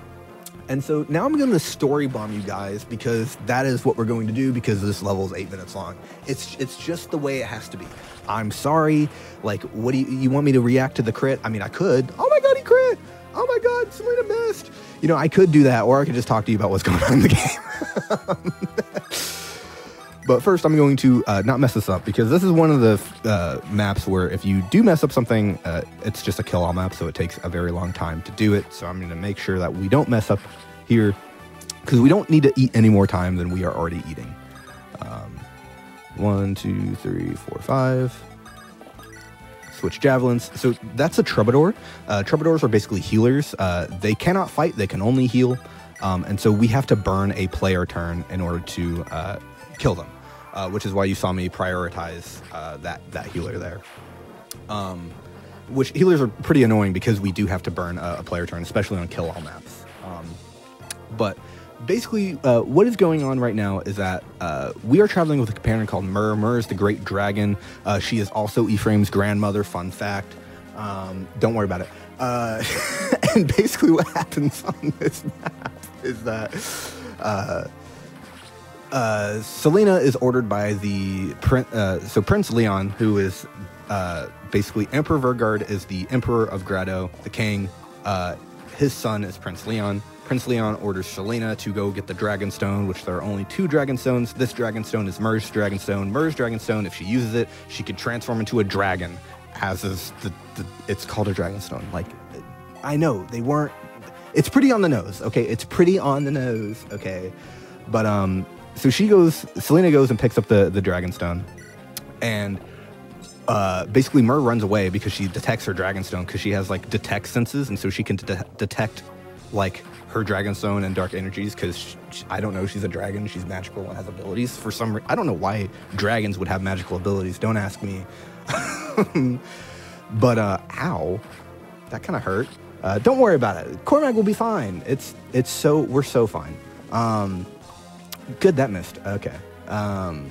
And so now I'm going to story bomb you guys, because that is what we're going to do, because this level is eight minutes long. It's it's just the way it has to be. I'm sorry. Like, what do you, you want me to react to the crit? I mean, I could. Oh my god, he crit! Oh my god, Selena missed! You know, I could do that, or I could just talk to you about what's going on in the game. But first, I'm going to uh, not mess this up, because this is one of the uh, maps where if you do mess up something, uh, it's just a kill-all map, so it takes a very long time to do it. So I'm going to make sure that we don't mess up here, because we don't need to eat any more time than we are already eating. Um, one, two, three, four, five. Switch javelins. So that's a troubadour. Uh, troubadours are basically healers. Uh, they cannot fight. They can only heal. Um, and so we have to burn a player turn in order to uh, kill them, uh, which is why you saw me prioritize uh, that, that healer there. Um, which healers are pretty annoying because we do have to burn a, a player turn, especially on kill all maps. Um, but basically, uh, what is going on right now is that uh, we are traveling with a companion called Myrrh. Myrrh is the great dragon. Uh, she is also Ephraim's grandmother. Fun fact. Um, don't worry about it. Uh, and basically what happens on this map is that uh, uh, Selena is ordered by the... Uh, so Prince Lyon, who is uh, basically Emperor Vergard, is the Emperor of Grado, the king. Uh, his son is Prince Lyon. Prince Lyon orders Selena to go get the Dragonstone, which there are only two Dragonstones. This Dragonstone is Myrrh's Dragonstone. Myrrh's Dragonstone, if she uses it, she could transform into a dragon, as is the, the... It's called a Dragonstone. Like, I know, they weren't... It's pretty on the nose, okay? It's pretty on the nose, okay? But, um... So she goes... Selena goes and picks up the, the Dragonstone, and... Uh, basically, Myrrh runs away because she detects her Dragonstone, because she has, like, detect senses, and so she can de detect, like... her Dragonstone and dark energies, because I don't know, she's a dragon, she's magical and has abilities for some reason. I don't know why dragons would have magical abilities, don't ask me. But uh ow, that kind of hurt. Uh don't worry about it, Cormag will be fine. It's it's so, we're so fine. Um good, that missed. Okay. Um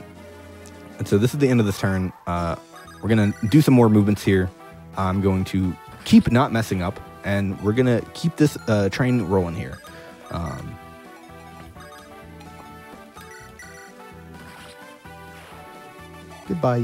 and so this is the end of this turn. Uh we're gonna do some more movements here. I'm going to keep not messing up, and we're going to keep this uh, train rolling here. Um, goodbye.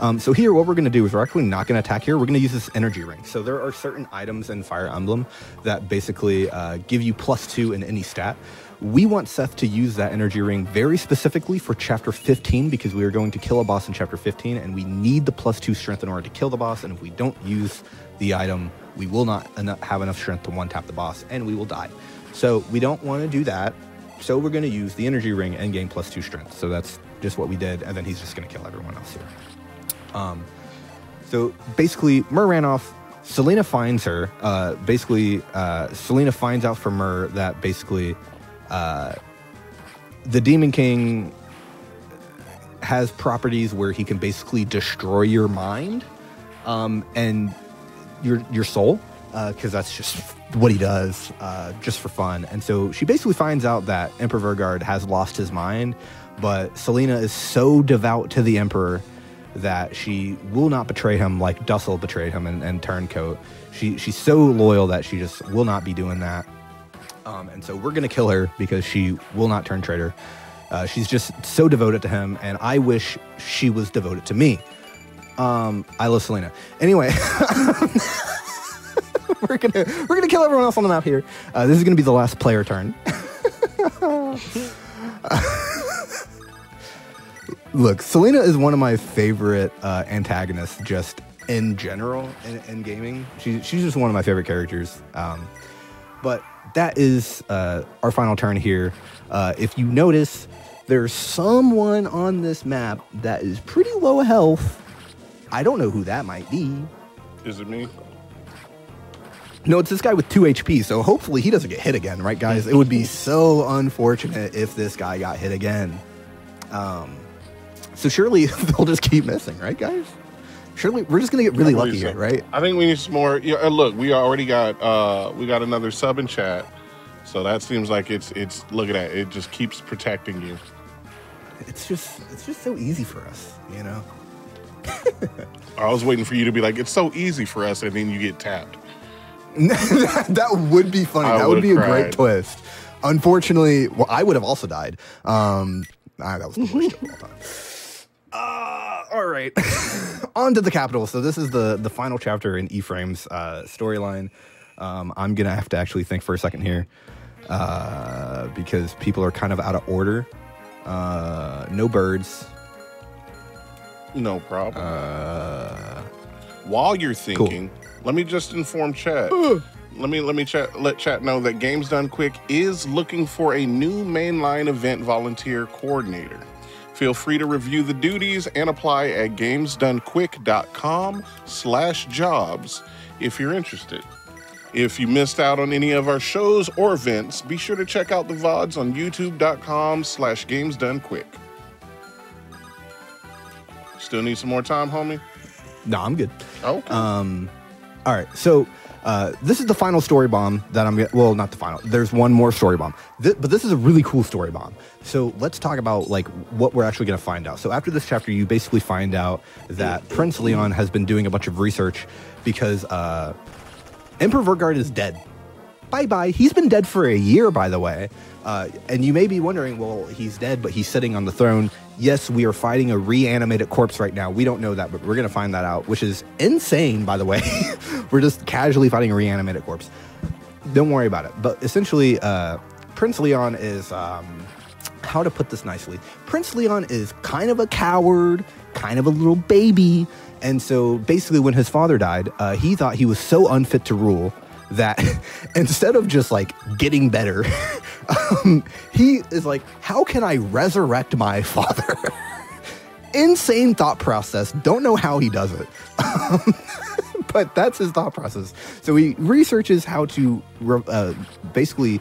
Um, so here, what we're going to do is we're actually not going to attack here. We're going to use this energy ring. So there are certain items in Fire Emblem that basically uh, give you plus two in any stat. We want Seth to use that energy ring very specifically for chapter fifteen, because we are going to kill a boss in chapter fifteen, and we need the plus two strength in order to kill the boss. And if we don't use the item, we will not enough, have enough strength to one-tap the boss, and we will die. So we don't want to do that. So we're going to use the energy ring and gain plus two strength. So that's just what we did, and then he's just going to kill everyone else here. Um, so basically, Myrrh ran off. Selena finds her. Uh, basically, uh, Selena finds out from Myrrh that basically... Uh, the Demon King has properties where he can basically destroy your mind um, and your your soul, because uh, that's just what he does, uh, just for fun. And so she basically finds out that Emperor Vergard has lost his mind, but Selena is so devout to the Emperor that she will not betray him like Duessel betrayed him and, and Turncoat. She, she's so loyal that she just will not be doing that. Um, and so we're going to kill her because she will not turn traitor. Uh, she's just so devoted to him, and I wish she was devoted to me. Um, I love Selena. Anyway, we're going to we're gonna kill everyone else on the map here. Uh, this is going to be the last player turn. Look, Selena is one of my favorite uh, antagonists just in general in, in gaming. She, she's just one of my favorite characters. Um, but... That is uh, our final turn here. Uh, if you notice, there's someone on this map that is pretty low health. I don't know who that might be. Is it me? No, it's this guy with two H P, so hopefully he doesn't get hit again, right, guys? It would be so unfortunate if this guy got hit again. Um, so surely they'll just keep missing, right, guys? Surely we're just gonna get really lucky here, right? I think we need some more. Yeah, look, we already got uh, we got another sub in chat, so that seems like it's it's. Look at that, it just keeps protecting you. It's just it's just so easy for us, you know. I was waiting for you to be like, it's so easy for us, and then you get tapped. that, that would be funny. I that would be cried. a great twist. Unfortunately, well, I would have also died. Um, ah, that was the worst joke of all time. Uh, All right, on to the capital. So this is the the final chapter in Ephraim's uh, storyline. Um, I'm gonna have to actually think for a second here uh, because people are kind of out of order. Uh, no birds. No problem. Uh, While you're thinking, cool. Let me just inform chat. Uh. Let me let me chat, let chat know that Games Done Quick is looking for a new mainline event volunteer coordinator. Feel free to review the duties and apply at games done quick dot com slash jobs if you're interested. If you missed out on any of our shows or events, be sure to check out the V O Ds on youtube dot com slash games done quick. Still need some more time, homie? No, I'm good. Okay. Um, all right, so... Uh, this is the final story bomb that I'm getting. Well, not the final. There's one more story bomb. Th but this is a really cool story bomb. So let's talk about like what we're actually going to find out. So after this chapter, you basically find out that Prince Lyon has been doing a bunch of research because uh, Emperor Vergard is dead. Bye-bye. He's been dead for a year, by the way. Uh, and you may be wondering, well, he's dead, but he's sitting on the throne. Yes, we are fighting a reanimated corpse right now. We don't know that, but we're going to find that out, which is insane, by the way. We're just casually fighting a reanimated corpse. Don't worry about it. But essentially, uh, Prince Lyon is... Um, how to put this nicely? Prince Lyon is kind of a coward, kind of a little baby. And so basically when his father died, uh, he thought he was so unfit to rule that instead of just like getting better, um, he is like, how can I resurrect my father? Insane thought process. Don't know how he does it, um, but that's his thought process. So he researches how to re uh, basically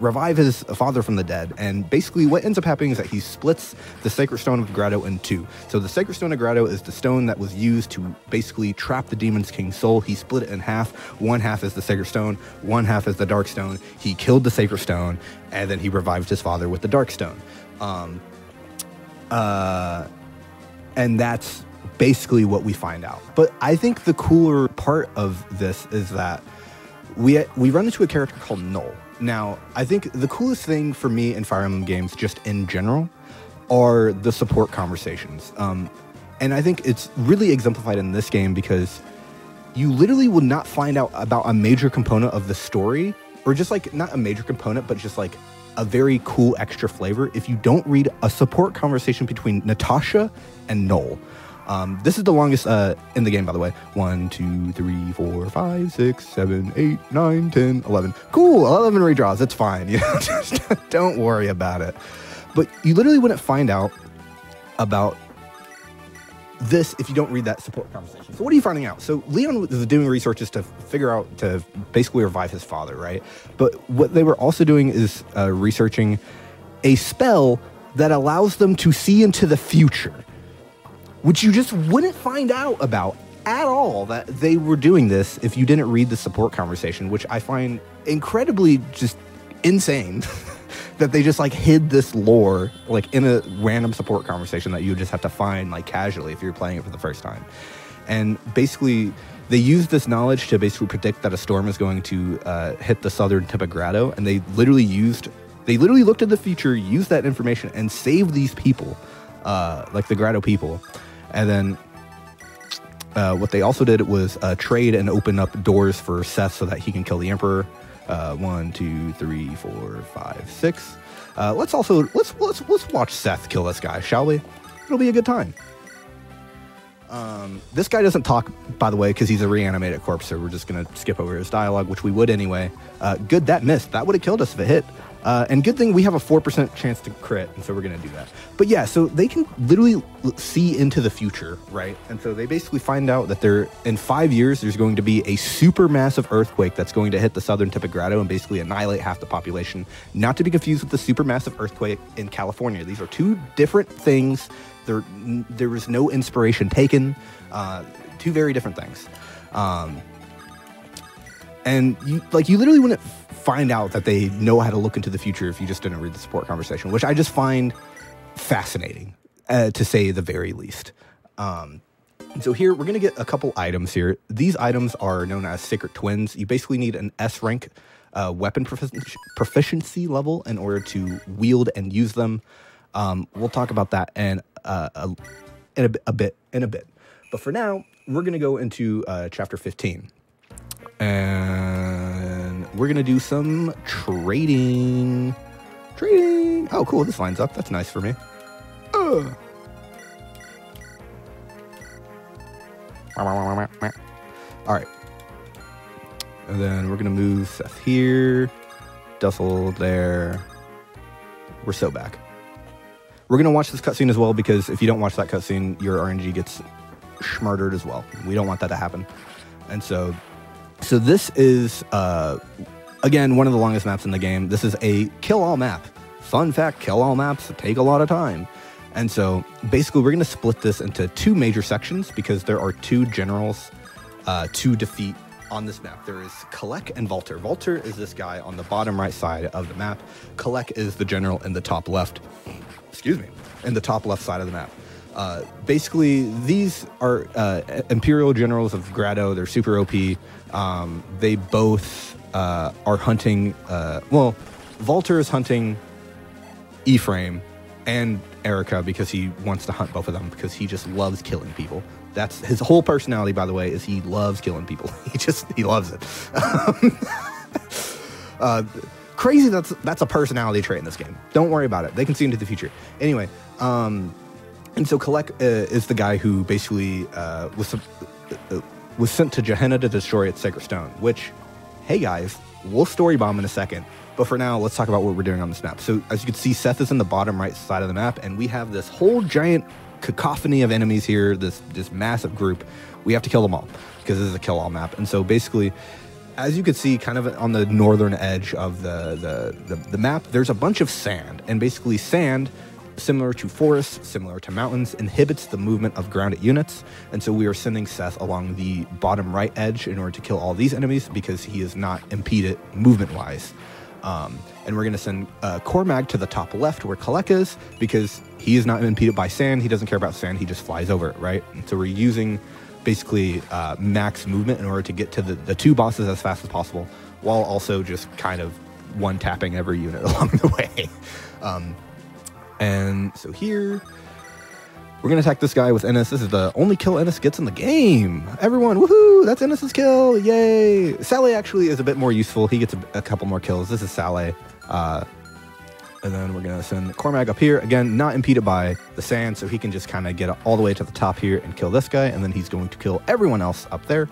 revive his father from the dead. And basically what ends up happening is that he splits the Sacred Stone of Grado in two. So the Sacred Stone of Grado is the stone that was used to basically trap the Demon's King's soul. He split it in half. One half is the Sacred Stone. One half is the Dark Stone. He killed the Sacred Stone, and then he revived his father with the Dark Stone. Um, uh, and that's basically what we find out. But I think the cooler part of this is that we, we run into a character called Noel. Now, I think the coolest thing for me in Fire Emblem games, just in general, are the support conversations. Um, and I think it's really exemplified in this game because you literally will not find out about a major component of the story, or just like, not a major component, but just like a very cool extra flavor if you don't read a support conversation between Natasha and Noel. Um, this is the longest uh, in the game, by the way. one, two, three, four, five, six, seven, eight, nine, ten, eleven. Cool, eleven redraws. That's fine. You know, just don't worry about it. But you literally wouldn't find out about this if you don't read that support conversation. So what are you finding out? So Lyon was doing researches to figure out, to basically revive his father, right? But what they were also doing is uh, researching a spell that allows them to see into the future, which you just wouldn't find out about at all, that they were doing this if you didn't read the support conversation, which I find incredibly just insane that they just like hid this lore like in a random support conversation that you just have to find like casually if you're playing it for the first time. And basically they use this knowledge to basically predict that a storm is going to uh, hit the southern tip of Grado, and they literally used, they literally looked at the future, used that information and saved these people, uh, like the Grado people. And then uh, what they also did was uh, trade and open up doors for Seth so that he can kill the Emperor. Uh, one, two, three, four, five, six. Uh, let's also let's let's let's watch Seth kill this guy, shall we? It'll be a good time. Um, this guy doesn't talk, by the way, because he's a reanimated corpse. So we're just gonna skip over his dialogue, which we would anyway. Uh, good, that missed. That would have killed us if it hit. Uh, and good thing we have a four percent chance to crit, and so we're going to do that. But yeah, so they can literally see into the future, right? And so they basically find out that they're, in five years, there's going to be a super massive earthquake that's going to hit the southern tip of Grado and basically annihilate half the population. Not to be confused with the super massive earthquake in California. These are two different things. There, there was no inspiration taken. Uh, two very different things. Um, and you, like, you literally wouldn't find out that they know how to look into the future if you just didn't read the support conversation, which I just find fascinating, uh, to say the very least. Um, so here, we're going to get a couple items here. These items are known as Sacred Twins. You basically need an S rank uh, weapon profic proficiency level in order to wield and use them. Um, we'll talk about that in, uh, a, in a, a bit, in a bit. But for now, we're going to go into uh, chapter fifteen. And we're going to do some trading. Trading. Oh, cool. This lines up. That's nice for me. Ugh. All right. And then we're going to move Seth here. Duessel there. We're so back. We're going to watch this cutscene as well, because if you don't watch that cutscene, your R N G gets schmartered as well. We don't want that to happen. And so... So this is, uh, again, one of the longest maps in the game. This is a kill-all map. Fun fact, kill-all maps take a lot of time. And so basically we're going to split this into two major sections because there are two generals uh, to defeat on this map. There is Caellach and Valter. Valter is this guy on the bottom right side of the map. Caellach is the general in the top left. Excuse me. In the top left side of the map. Uh, basically, these are uh, Imperial generals of Grado. They're super O P. Um, they both uh, are hunting... Uh, well, Valter is hunting Ephraim and Erika because he wants to hunt both of them because he just loves killing people. That's his whole personality, by the way, is he loves killing people. He just... He loves it. uh, crazy that's, that's a personality trait in this game. Don't worry about it. They can see into the future. Anyway, um... And so Caellach uh, is the guy who basically uh, was, uh, was sent to Gehenna to destroy its Sacred Stone, which, hey guys, we'll story bomb in a second. But for now, let's talk about what we're doing on this map. So as you can see, Seth is in the bottom right side of the map, and we have this whole giant cacophony of enemies here, this, this massive group. We have to kill them all because this is a kill-all map. And so basically, as you can see, kind of on the northern edge of the, the, the, the map, there's a bunch of sand, and basically sand... similar to forests, similar to mountains, inhibits the movement of grounded units. And so we are sending Seth along the bottom right edge in order to kill all these enemies because he is not impeded movement-wise. Um, and we're going to send uh, Cormag to the top left where Caellach is because he is not impeded by sand. He doesn't care about sand. He just flies over it, right? And so we're using basically uh, max movement in order to get to the, the two bosses as fast as possible while also just kind of one-tapping every unit along the way. Um, And so here, we're going to attack this guy with Innes. This is the only kill Innes gets in the game. Everyone, woohoo, that's Innes' kill, yay. Saleh actually is a bit more useful. He gets a, a couple more kills. This is Saleh. Uh, and then we're going to send Cormag up here. Again, not impeded by the sand, so he can just kind of get all the way to the top here and kill this guy. And then he's going to kill everyone else up there.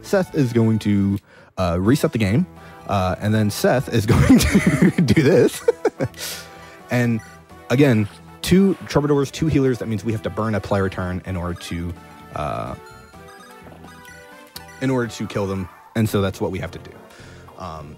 Seth is going to uh, reset the game. Uh, and then Seth is going to do this. And... Again, two Troubadours, two healers. That means we have to burn a player turn in order to, uh, in order to kill them, and so that's what we have to do. Um,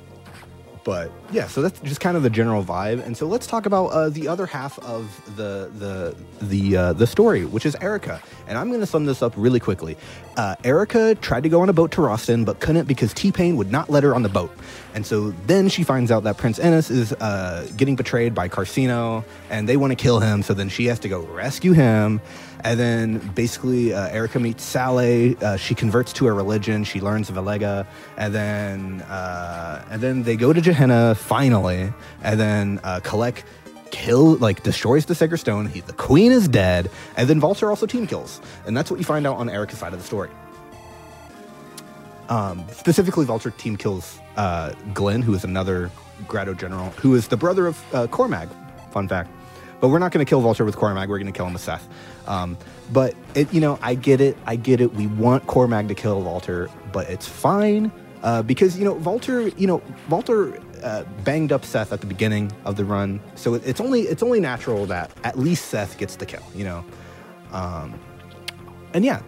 but yeah, so that's just kind of the general vibe. And so let's talk about uh, the other half of the the the uh, the story, which is Erika. And I'm going to sum this up really quickly. Uh, Erika tried to go on a boat to Roston, but couldn't because T-Pain would not let her on the boat. And so then she finds out that Prince Innes is uh, getting betrayed by Carcino, and they want to kill him. So then she has to go rescue him. And then basically uh, Erika meets Saleh. Uh, she converts to her religion. She learns Velega. And then uh, and then they go to Gehenna finally. And then uh, Caellach kill like destroys the Sacred Stone. He, the queen is dead. And then Valter also team kills. And that's what you find out on Erika's side of the story. Um, specifically, Valter team kills uh, Glenn, who is another Grado general, who is the brother of uh, Cormag. Fun fact. But we're not going to kill Valter with Cormag. We're going to kill him with Seth. Um, but, it, you know, I get it. I get it. We want Cormag to kill Valter, but it's fine. Uh, because, you know, Valter, you know, Valter uh, banged up Seth at the beginning of the run. So it, it's only it's only natural that at least Seth gets the kill, you know. Um, and, yeah.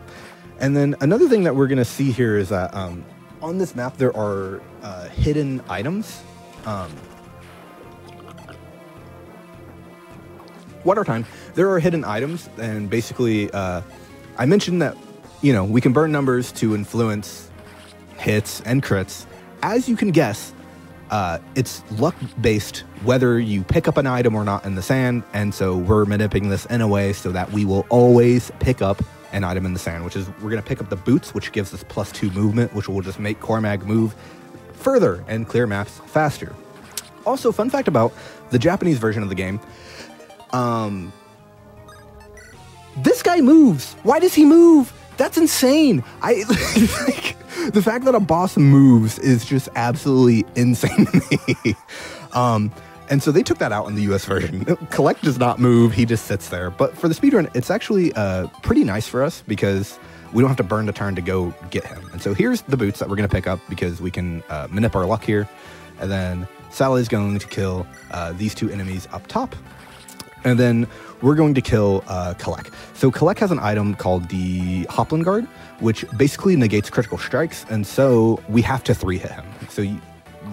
And then another thing that we're going to see here is that um, on this map there are uh, hidden items. Um Water time. There are hidden items, and basically, uh, I mentioned that, you know, we can burn numbers to influence hits and crits. As you can guess, uh, it's luck-based whether you pick up an item or not in the sand, and so we're manipulating this in a way so that we will always pick up an item in the sand, which is we're going to pick up the boots, which gives us plus two movement, which will just make Cormag move further and clear maps faster. Also, fun fact about the Japanese version of the game... Um, This guy moves. Why does he move? That's insane. I like, the fact that a boss moves is just absolutely insane to me. Um, and so they took that out in the U S version. Caellach does not move. He just sits there. But for the speedrun, it's actually uh, pretty nice for us because we don't have to burn a turn to go get him. And so here's the boots that we're going to pick up because we can uh, manip our luck here. And then Saleh is going to kill uh, these two enemies up top. And then we're going to kill uh, Caellach. So Caellach has an item called the Hoplin Guard, which basically negates critical strikes, and so we have to three-hit him. So, you,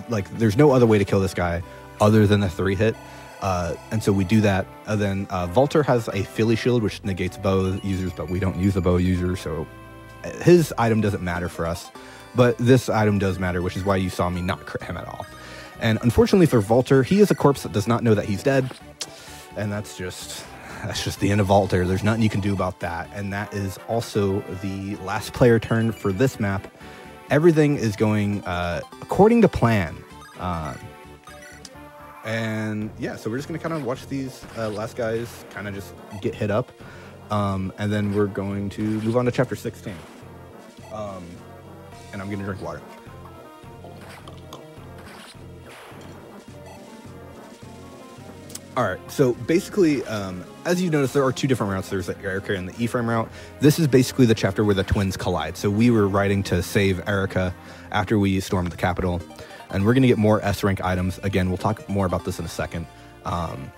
like, there's no other way to kill this guy other than a three-hit, uh, and so we do that. And then uh, Valter has a Philly Shield, which negates bow users, but we don't use the bow user, so his item doesn't matter for us. But this item does matter, which is why you saw me not crit him at all. And unfortunately for Valter, he is a corpse that does not know that he's dead, and that's just that's just the end of Valter. There's nothing you can do about that. And that is also the last player turn for this map. Everything is going uh, according to plan. Uh, and yeah, so we're just going to kind of watch these uh, last guys kind of just get hit up. Um, and then we're going to move on to chapter sixteen. Um, and I'm going to drink water. All right, so basically, um, as you notice, there are two different routes. There's the Erika and the Ephraim route. This is basically the chapter where the twins collide. So we were riding to save Erika after we stormed the capital, and we're going to get more S rank items. Again, we'll talk more about this in a second. Um,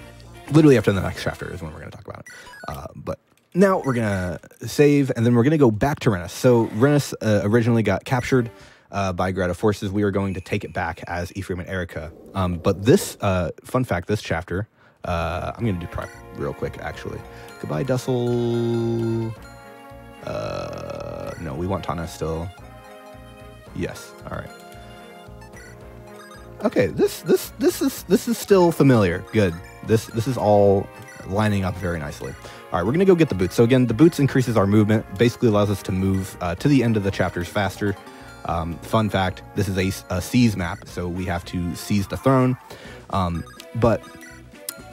literally after the next chapter is when we're going to talk about it. Uh, but now we're going to save, and then we're going to go back to Renais. So Renais uh, originally got captured Uh, by Grado forces. We are going to take it back as Ephraim and Erika. Um, but this, uh, fun fact, this chapter, uh, I'm going to do prep real quick, actually. Goodbye, Duessel. Uh, no, we want Tana still. Yes. All right. Okay. This, this, this is, this is still familiar. Good. This, this is all lining up very nicely. All right, we're going to go get the boots. So again, the boots increases our movement, basically allows us to move uh, to the end of the chapters faster. Um, fun fact, this is a, a seize map, so we have to seize the throne. Um, but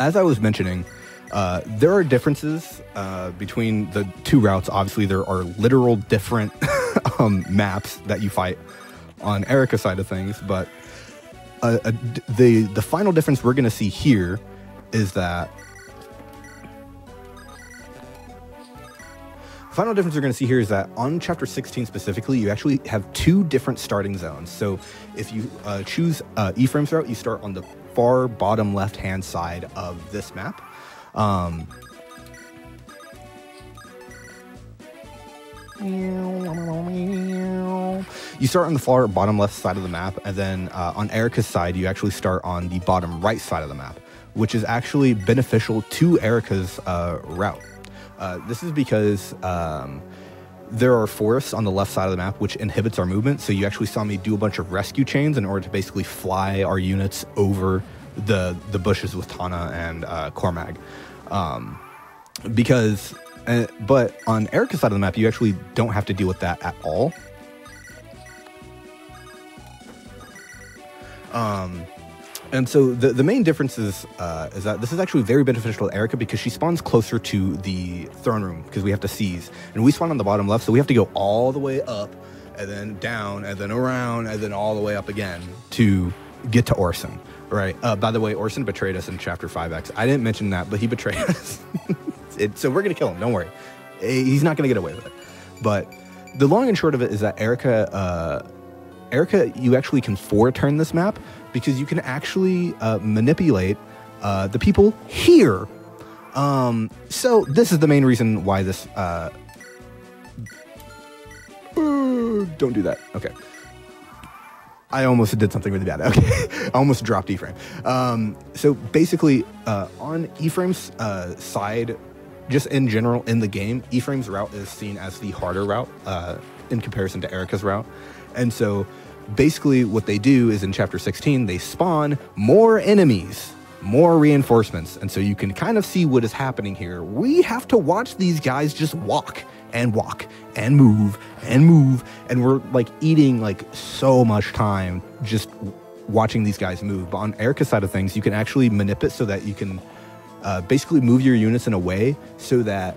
as I was mentioning, uh, there are differences uh, between the two routes. Obviously, there are literal different um, maps that you fight on Erika's side of things. But uh, uh, the, the final difference we're going to see here is that Final difference we're going to see here is that on chapter sixteen specifically, you actually have two different starting zones. So if you uh, choose uh, Ephraim's route, you start on the far bottom left-hand side of this map. Um, you start on the far bottom left side of the map, and then uh, on Erika's side, you actually start on the bottom right side of the map, which is actually beneficial to Erika's uh, route. Uh, this is because um, there are forests on the left side of the map, which inhibits our movement. So you actually saw me do a bunch of rescue chains in order to basically fly our units over the the bushes with Tana and uh, Cormag. Um, because, uh, but on Erika's side of the map, you actually don't have to deal with that at all. Um... And so the, the main difference is, uh, is that this is actually very beneficial to Erika because she spawns closer to the throne room because we have to seize. And we spawn on the bottom left, so we have to go all the way up and then down and then around and then all the way up again to get to Orson, right? Uh, by the way, Orson betrayed us in Chapter five X. I didn't mention that, but he betrayed us. it, so we're going to kill him. Don't worry. He's not going to get away with it. But the long and short of it is that Erika... Uh, Erika, you actually can four-turn this map because you can actually uh, manipulate uh, the people here. Um, so this is the main reason why this... Uh, don't do that. Okay. I almost did something really bad. Okay. I almost dropped Ephraim. Um, so basically, uh, on Ephraim's uh, side, just in general in the game, Ephraim's route is seen as the harder route uh, in comparison to Erika's route. And so... basically, what they do is in Chapter sixteen, they spawn more enemies, more reinforcements. And so you can kind of see what is happening here. We have to watch these guys just walk and walk and move and move. And we're like eating like so much time just watching these guys move. But on Erika's side of things, you can actually manipulate so that you can uh, basically move your units in a way so that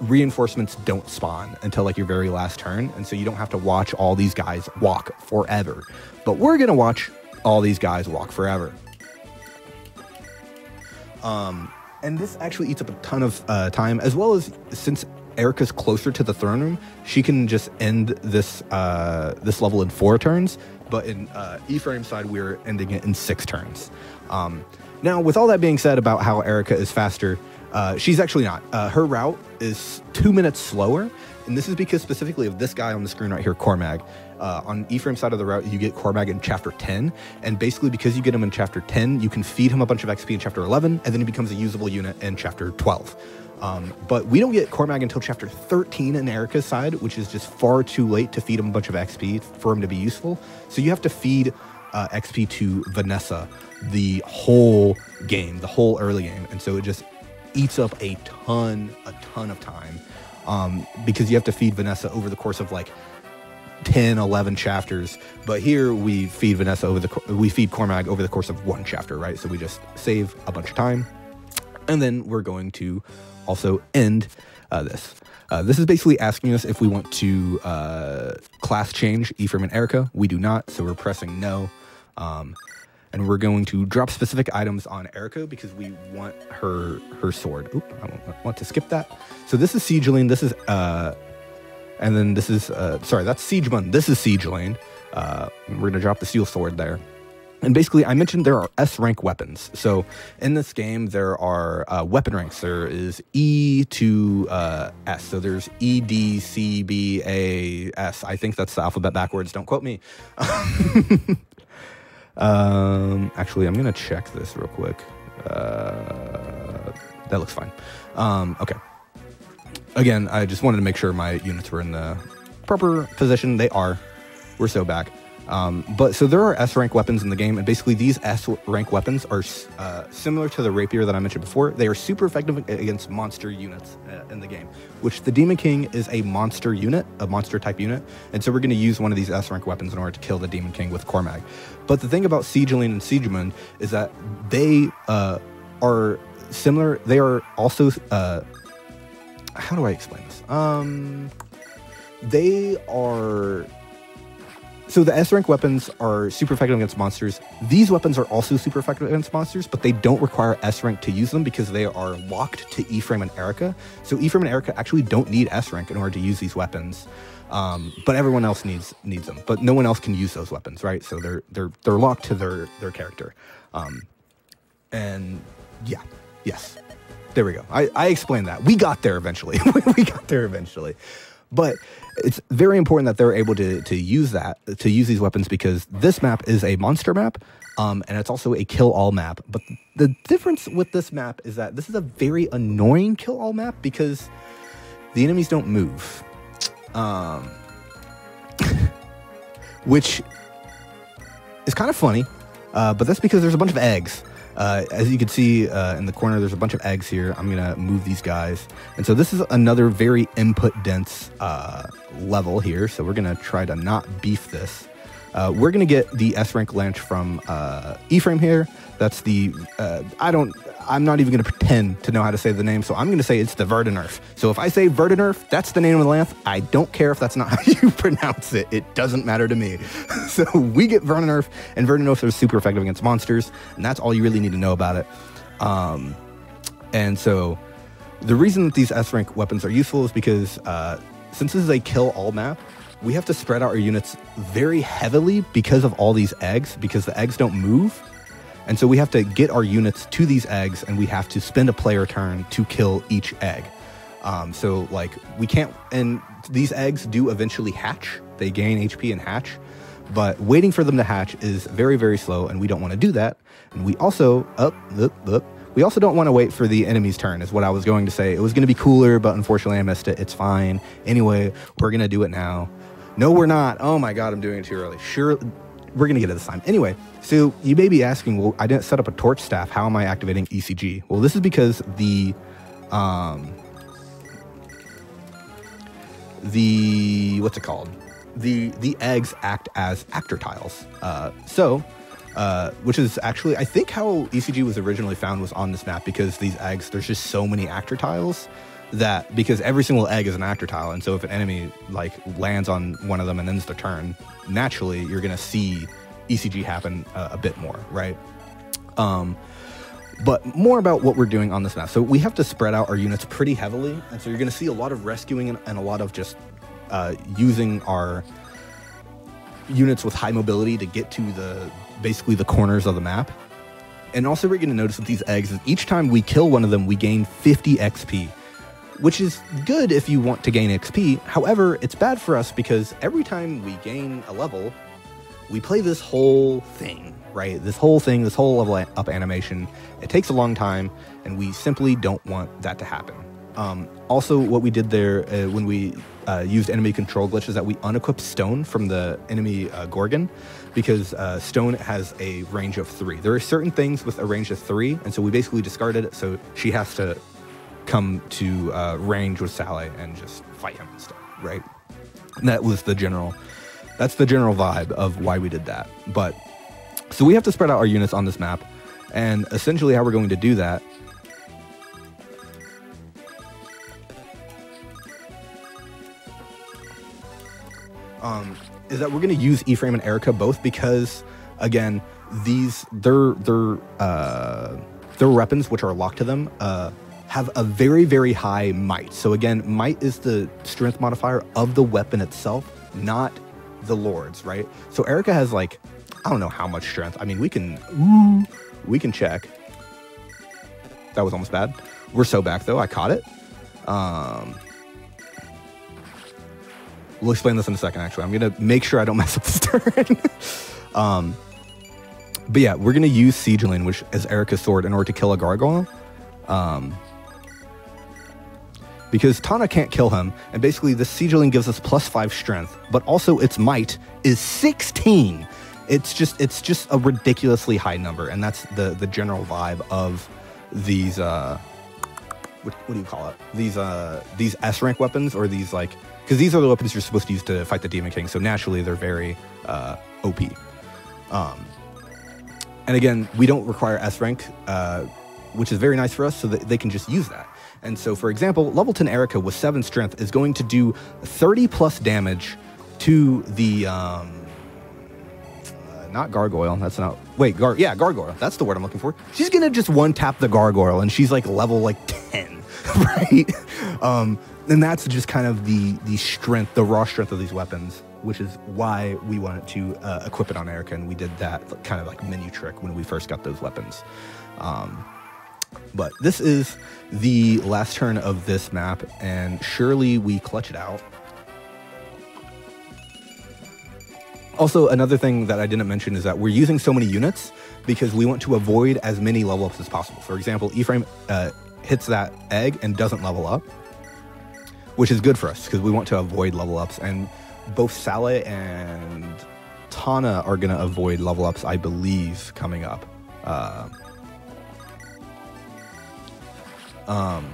reinforcements don't spawn until like your very last turn, and so you don't have to watch all these guys walk forever. But we're gonna watch all these guys walk forever. Um, and this actually eats up a ton of uh, time, as well as since Erika's closer to the throne room, she can just end this uh, this level in four turns. But in uh, Ephraim's side, we're ending it in six turns. Um, now, with all that being said about how Erika is faster, uh, she's actually not. Uh, her route is two minutes slower, and this is because specifically of this guy on the screen right here, Cormag. Uh, on Ephraim's side of the route, you get Cormag in Chapter ten, and basically because you get him in Chapter ten, you can feed him a bunch of X P in Chapter eleven, and then he becomes a usable unit in Chapter twelve. Um, but we don't get Cormag until Chapter thirteen in Erika's side, which is just far too late to feed him a bunch of X P for him to be useful. So you have to feed uh, X P to Vanessa the whole game, the whole early game. And so it just eats up a ton, a ton of time um, because you have to feed Vanessa over the course of like ten, eleven chapters. But here we feed Vanessa over the, we feed Cormag over the course of one chapter, right? So we just save a bunch of time. And then we're going to also end uh, this. Uh, this is basically asking us if we want to uh, class change Ephraim and Erika. We do not, so we're pressing no. Um, and we're going to drop specific items on Erika because we want her her sword. Oop, I don't want to skip that. So this is Siege Lane. This is, uh, and then this is, uh, sorry, that's Siege Bun. This is Siege Lane. Uh, we're going to drop the Steel Sword there. And basically, I mentioned there are S rank weapons. So in this game, there are uh, weapon ranks. There is E to uh, S. So there's E, D, C, B, A, S. I think that's the alphabet backwards. Don't quote me. um, actually, I'm going to check this real quick. Uh, that looks fine. Um, okay. Again, I just wanted to make sure my units were in the proper position. They are. We're so back. Um, but so there are S rank weapons in the game, and basically these S rank weapons are uh, similar to the Rapier that I mentioned before. They are super effective against monster units uh, in the game, which the Demon King is a monster unit, a monster type unit, and so we're going to use one of these S rank weapons in order to kill the Demon King with Cormag. But the thing about Siegeling and Siegemund is that they uh, are similar. They are also, uh, how do I explain this? Um, they are... So the S rank weapons are super effective against monsters. These weapons are also super effective against monsters, but they don't require S rank to use them because they are locked to Ephraim and Erika. So Ephraim and Erika actually don't need S rank in order to use these weapons, um, but everyone else needs needs them. But no one else can use those weapons, right? So they're they're they're locked to their their character, um, and yeah, yes, there we go. I I explained that. We got there eventually. we got there eventually. But it's very important that they're able to, to use that, to use these weapons, because this map is a monster map, um, and it's also a kill-all map. But the difference with this map is that this is a very annoying kill-all map because the enemies don't move. Um, which is kind of funny, uh, but that's because there's a bunch of eggs. Uh, as you can see uh, in the corner, there's a bunch of eggs here. I'm going to move these guys. And so this is another very input-dense uh, level here. So we're going to try to not beef this. Uh, we're going to get the S rank Lance from uh, Ephraim here. That's the, uh, I don't, I'm not even going to pretend to know how to say the name. So I'm going to say it's the Verdenerf. So if I say Verdenerf, that's the name of the Lance. I don't care if that's not how you pronounce it. It doesn't matter to me. So we get Verdenerf, and Verdenerf are super effective against monsters. And that's all you really need to know about it. Um, and so the reason that these S rank weapons are useful is because uh, since this is a kill all map, we have to spread out our units very heavily because of all these eggs, because the eggs don't move. And so we have to get our units to these eggs, and we have to spend a player turn to kill each egg. Um, so like we can't, and these eggs do eventually hatch. They gain H P and hatch, but waiting for them to hatch is very, very slow, and we don't want to do that. And we also, up, up, up. We also don't want to wait for the enemy's turn, is what I was going to say. It was going to be cooler, but unfortunately I missed it. It's fine. Anyway, we're going to do it now. No, we're not. Oh my God, I'm doing it too early. Sure, we're going to get it this time. Anyway, so you may be asking, well, I didn't set up a Torch Staff. How am I activating E C G? Well, this is because the, um, the, what's it called? The, the eggs act as actor tiles. Uh, so... Uh, which is actually, I think how E C G was originally found was on this map because these eggs, there's just so many actor tiles that, because every single egg is an actor tile, and so if an enemy like lands on one of them and ends their turn, naturally you're going to see E C G happen uh, a bit more, right? Um, but more about what we're doing on this map. So we have to spread out our units pretty heavily, and so you're going to see a lot of rescuing and, and a lot of just uh, using our units with high mobility to get to the basically the corners of the map. And also we're going to notice with these eggs is each time we kill one of them, we gain fifty X P, which is good if you want to gain X P. However, it's bad for us because every time we gain a level, we play this whole thing, right? This whole thing, this whole level up animation. It takes a long time, and we simply don't want that to happen. Um, also, what we did there uh, when we uh, used enemy control glitch is that we unequipped stone from the enemy uh, Gorgon, because uh, stone has a range of three. There are certain things with a range of three, and so we basically discarded it, so she has to come to uh, range with Saleh and just fight him and stuff, right? And that was the general, that's the general vibe of why we did that. But, so we have to spread out our units on this map, and essentially how we're going to do that Um, is that we're going to use Ephraim and Erika both because, again, these their their uh, their weapons, which are locked to them, uh, have a very very high might. So again, might is the strength modifier of the weapon itself, not the Lord's, right? So Erika has like, I don't know how much strength. I mean, we can ooh, we can check. That was almost bad. We're so back though. I caught it. Um, We'll explain this in a second, actually. I'm going to make sure I don't mess up this turn. um, but yeah, we're going to use Siegeling, which is Erika's sword, in order to kill a gargoyle. Um, because Tana can't kill him, and basically the Siegeling gives us plus five strength, but also its might is sixteen. It's just it's just a ridiculously high number, and that's the, the general vibe of these, uh, what, what do you call it? These, uh, these S rank weapons, or these, like, because these are the weapons you're supposed to use to fight the Demon King, so naturally they're very uh, O P. Um, and again, we don't require S rank, uh, which is very nice for us, so that they can just use that. And so, for example, level ten Erika with seven strength is going to do thirty plus damage to the, um, uh, not gargoyle, that's not, wait, gar yeah, gargoyle, that's the word I'm looking for. She's going to just one-tap the gargoyle, and she's like level like ten, right? Um, And that's just kind of the the strength, the raw strength of these weapons, which is why we wanted to uh, equip it on Erika, and we did that kind of like menu trick when we first got those weapons. Um, but this is the last turn of this map, and surely we clutch it out. Also, another thing that I didn't mention is that we're using so many units because we want to avoid as many level ups as possible. For example, Ephraim uh, hits that egg and doesn't level up, which is good for us because we want to avoid level ups, and both Saleh and Tana are going to avoid level ups, I believe, coming up. Uh, um,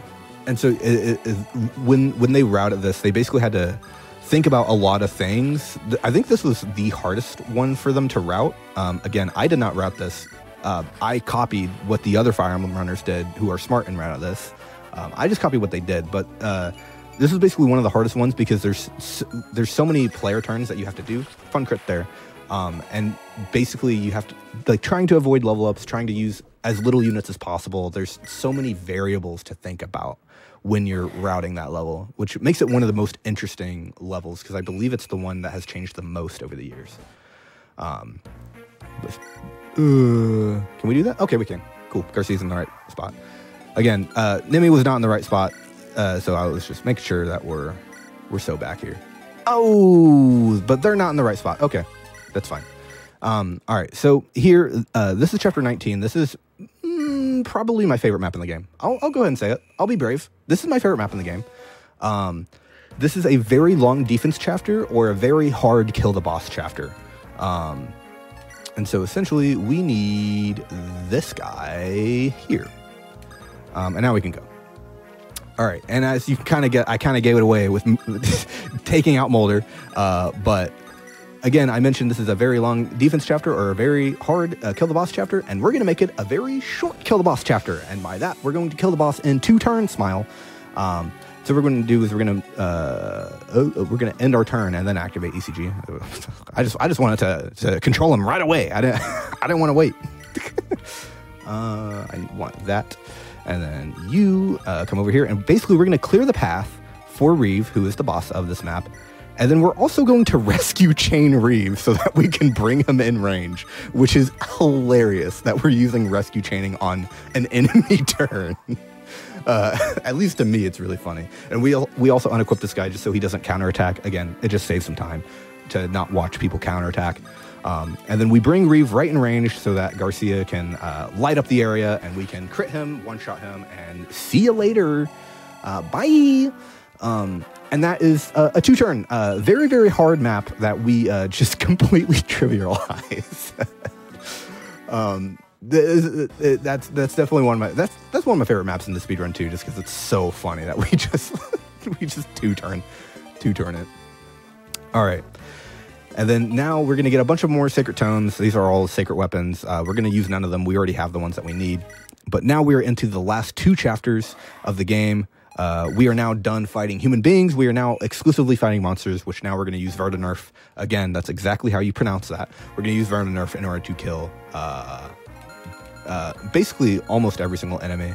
and so it, it, it, when when they routed this, they basically had to think about a lot of things. I think this was the hardest one for them to route. Um, again, I did not route this. Uh, I copied what the other Fire Emblem runners did, who are smart and routed this. Um, I just copied what they did, but... Uh, This is basically one of the hardest ones because there's there's so many player turns that you have to do. Fun crit there. Um, and basically you have to, like, trying to avoid level ups, trying to use as little units as possible. There's so many variables to think about when you're routing that level, which makes it one of the most interesting levels because I believe it's the one that has changed the most over the years. Um, but, uh, can we do that? Okay, we can. Cool. Garcia's in the right spot. Again, uh, Nimi was not in the right spot. Uh, so I was just making sure that we're we're so back here. Oh, but they're not in the right spot. Okay, that's fine. Um, all right, so here, uh, this is chapter nineteen. This is mm, probably my favorite map in the game. I'll, I'll go ahead and say it. I'll be brave. This is my favorite map in the game. Um, this is a very long defense chapter or a very hard kill the boss chapter. Um, and so essentially we need this guy here. Um, and now we can go. All right, and as you can kind of get, I kind of gave it away with taking out Mulder, uh, but again, I mentioned this is a very long defense chapter or a very hard uh, kill the boss chapter, and we're going to make it a very short kill the boss chapter, and by that, we're going to kill the boss in two turns, smile, Um, so what we're going to do is we're going to uh, oh, oh, we're going to end our turn and then activate E C G. I just I just wanted to, to control him right away. I didn't I didn't want to wait. uh, I want that, and then you uh, come over here, and basically we're going to clear the path for Riev, who is the boss of this map. And then we're also going to rescue Chain Riev so that we can bring him in range, which is hilarious that we're using rescue chaining on an enemy turn. Uh, at least to me, it's really funny. And we we also unequip this guy just so he doesn't counterattack. Again, it just saves some time to not watch people counterattack. Um, and then we bring Riev right in range so that Garcia can uh, light up the area and we can crit him, one-shot him, and see you later. Uh, bye. Um, and that is uh, a two-turn, uh, very, very hard map that we uh, just completely trivialize. um, th th that's that's definitely one of my that's that's one of my favorite maps in the speedrun too, just because it's so funny that we just we just two-turn, two-turn it. All right, and then now we're gonna get a bunch of more sacred tomes. These are all sacred weapons. Uh, we're gonna use none of them. We already have the ones that we need. But now we are into the last two chapters of the game. Uh, we are now done fighting human beings. We are now exclusively fighting monsters, which now we're going to use Verdenerf. Again, that's exactly how you pronounce that. We're going to use Verdenerf in order to kill uh, uh, basically almost every single enemy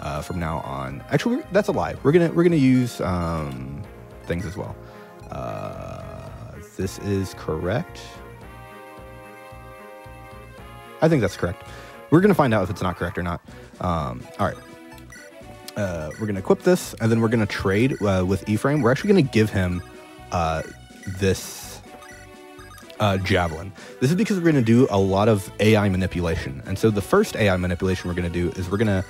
uh, from now on. Actually, that's a lie. We're gonna we're gonna use um, things as well. Uh, this is correct. I think that's correct. We're gonna find out if it's not correct or not. Um, all right. Uh, we're going to equip this, and then we're going to trade uh, with Ephraim. We're actually going to give him uh, this uh, Javelin. This is because we're going to do a lot of A I manipulation. And so the first A I manipulation we're going to do is we're going to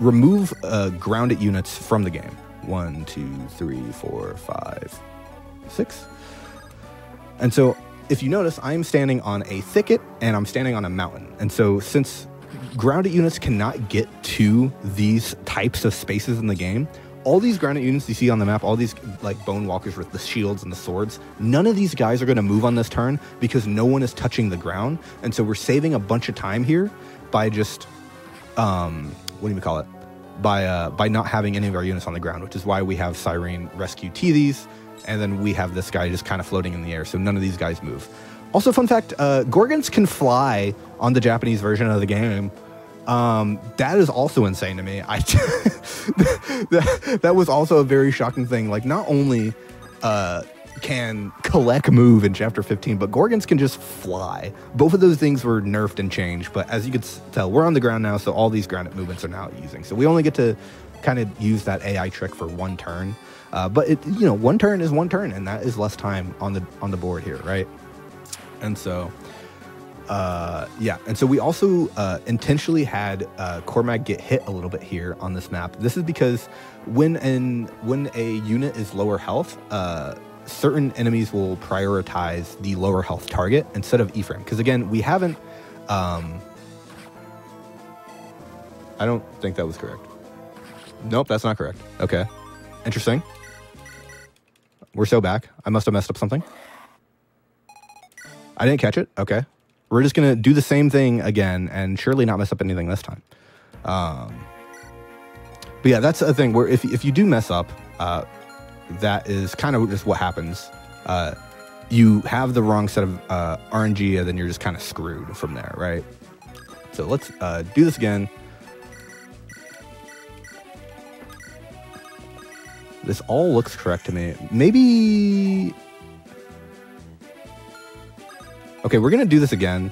remove uh, grounded units from the game. One, two, three, four, five, six. And so if you notice, I'm standing on a thicket, and I'm standing on a mountain. And so since grounded units cannot get to these types of spaces in the game, all these grounded units you see on the map, all these like bone walkers with the shields and the swords, none of these guys are going to move on this turn because no one is touching the ground. And so we're saving a bunch of time here by just um what do you call it by uh by not having any of our units on the ground, which is why we have Syrene rescue T Vs, and then we have this guy just kind of floating in the air, so none of these guys move. Also, fun fact, uh, Gorgons can fly on the Japanese version of the game. Um, that is also insane to me. I that, that was also a very shocking thing. Like, not only uh, can Caellach move in Chapter fifteen, but Gorgons can just fly. Both of those things were nerfed and changed, but as you could tell, we're on the ground now, so all these grounded movements are now using. So we only get to kind of use that A I trick for one turn. Uh, but, it, you know, one turn is one turn, and that is less time on the on the board here, right? And so, uh, yeah. And so we also uh, intentionally had uh, Cormag get hit a little bit here on this map. This is because when an, when a unit is lower health, uh, certain enemies will prioritize the lower health target instead of Ephraim. Because again, we haven't... Um, I don't think that was correct. Nope, that's not correct. Okay. Interesting. We're so back. I must have messed up something. I didn't catch it. Okay. We're just going to do the same thing again and surely not mess up anything this time. Um, but yeah, that's a thing where if, if you do mess up, uh, that is kind of just what happens. Uh, you have the wrong set of uh, R N G, and then you're just kind of screwed from there, right? So let's uh, do this again. This all looks correct to me. Maybe... Okay, we're going to do this again.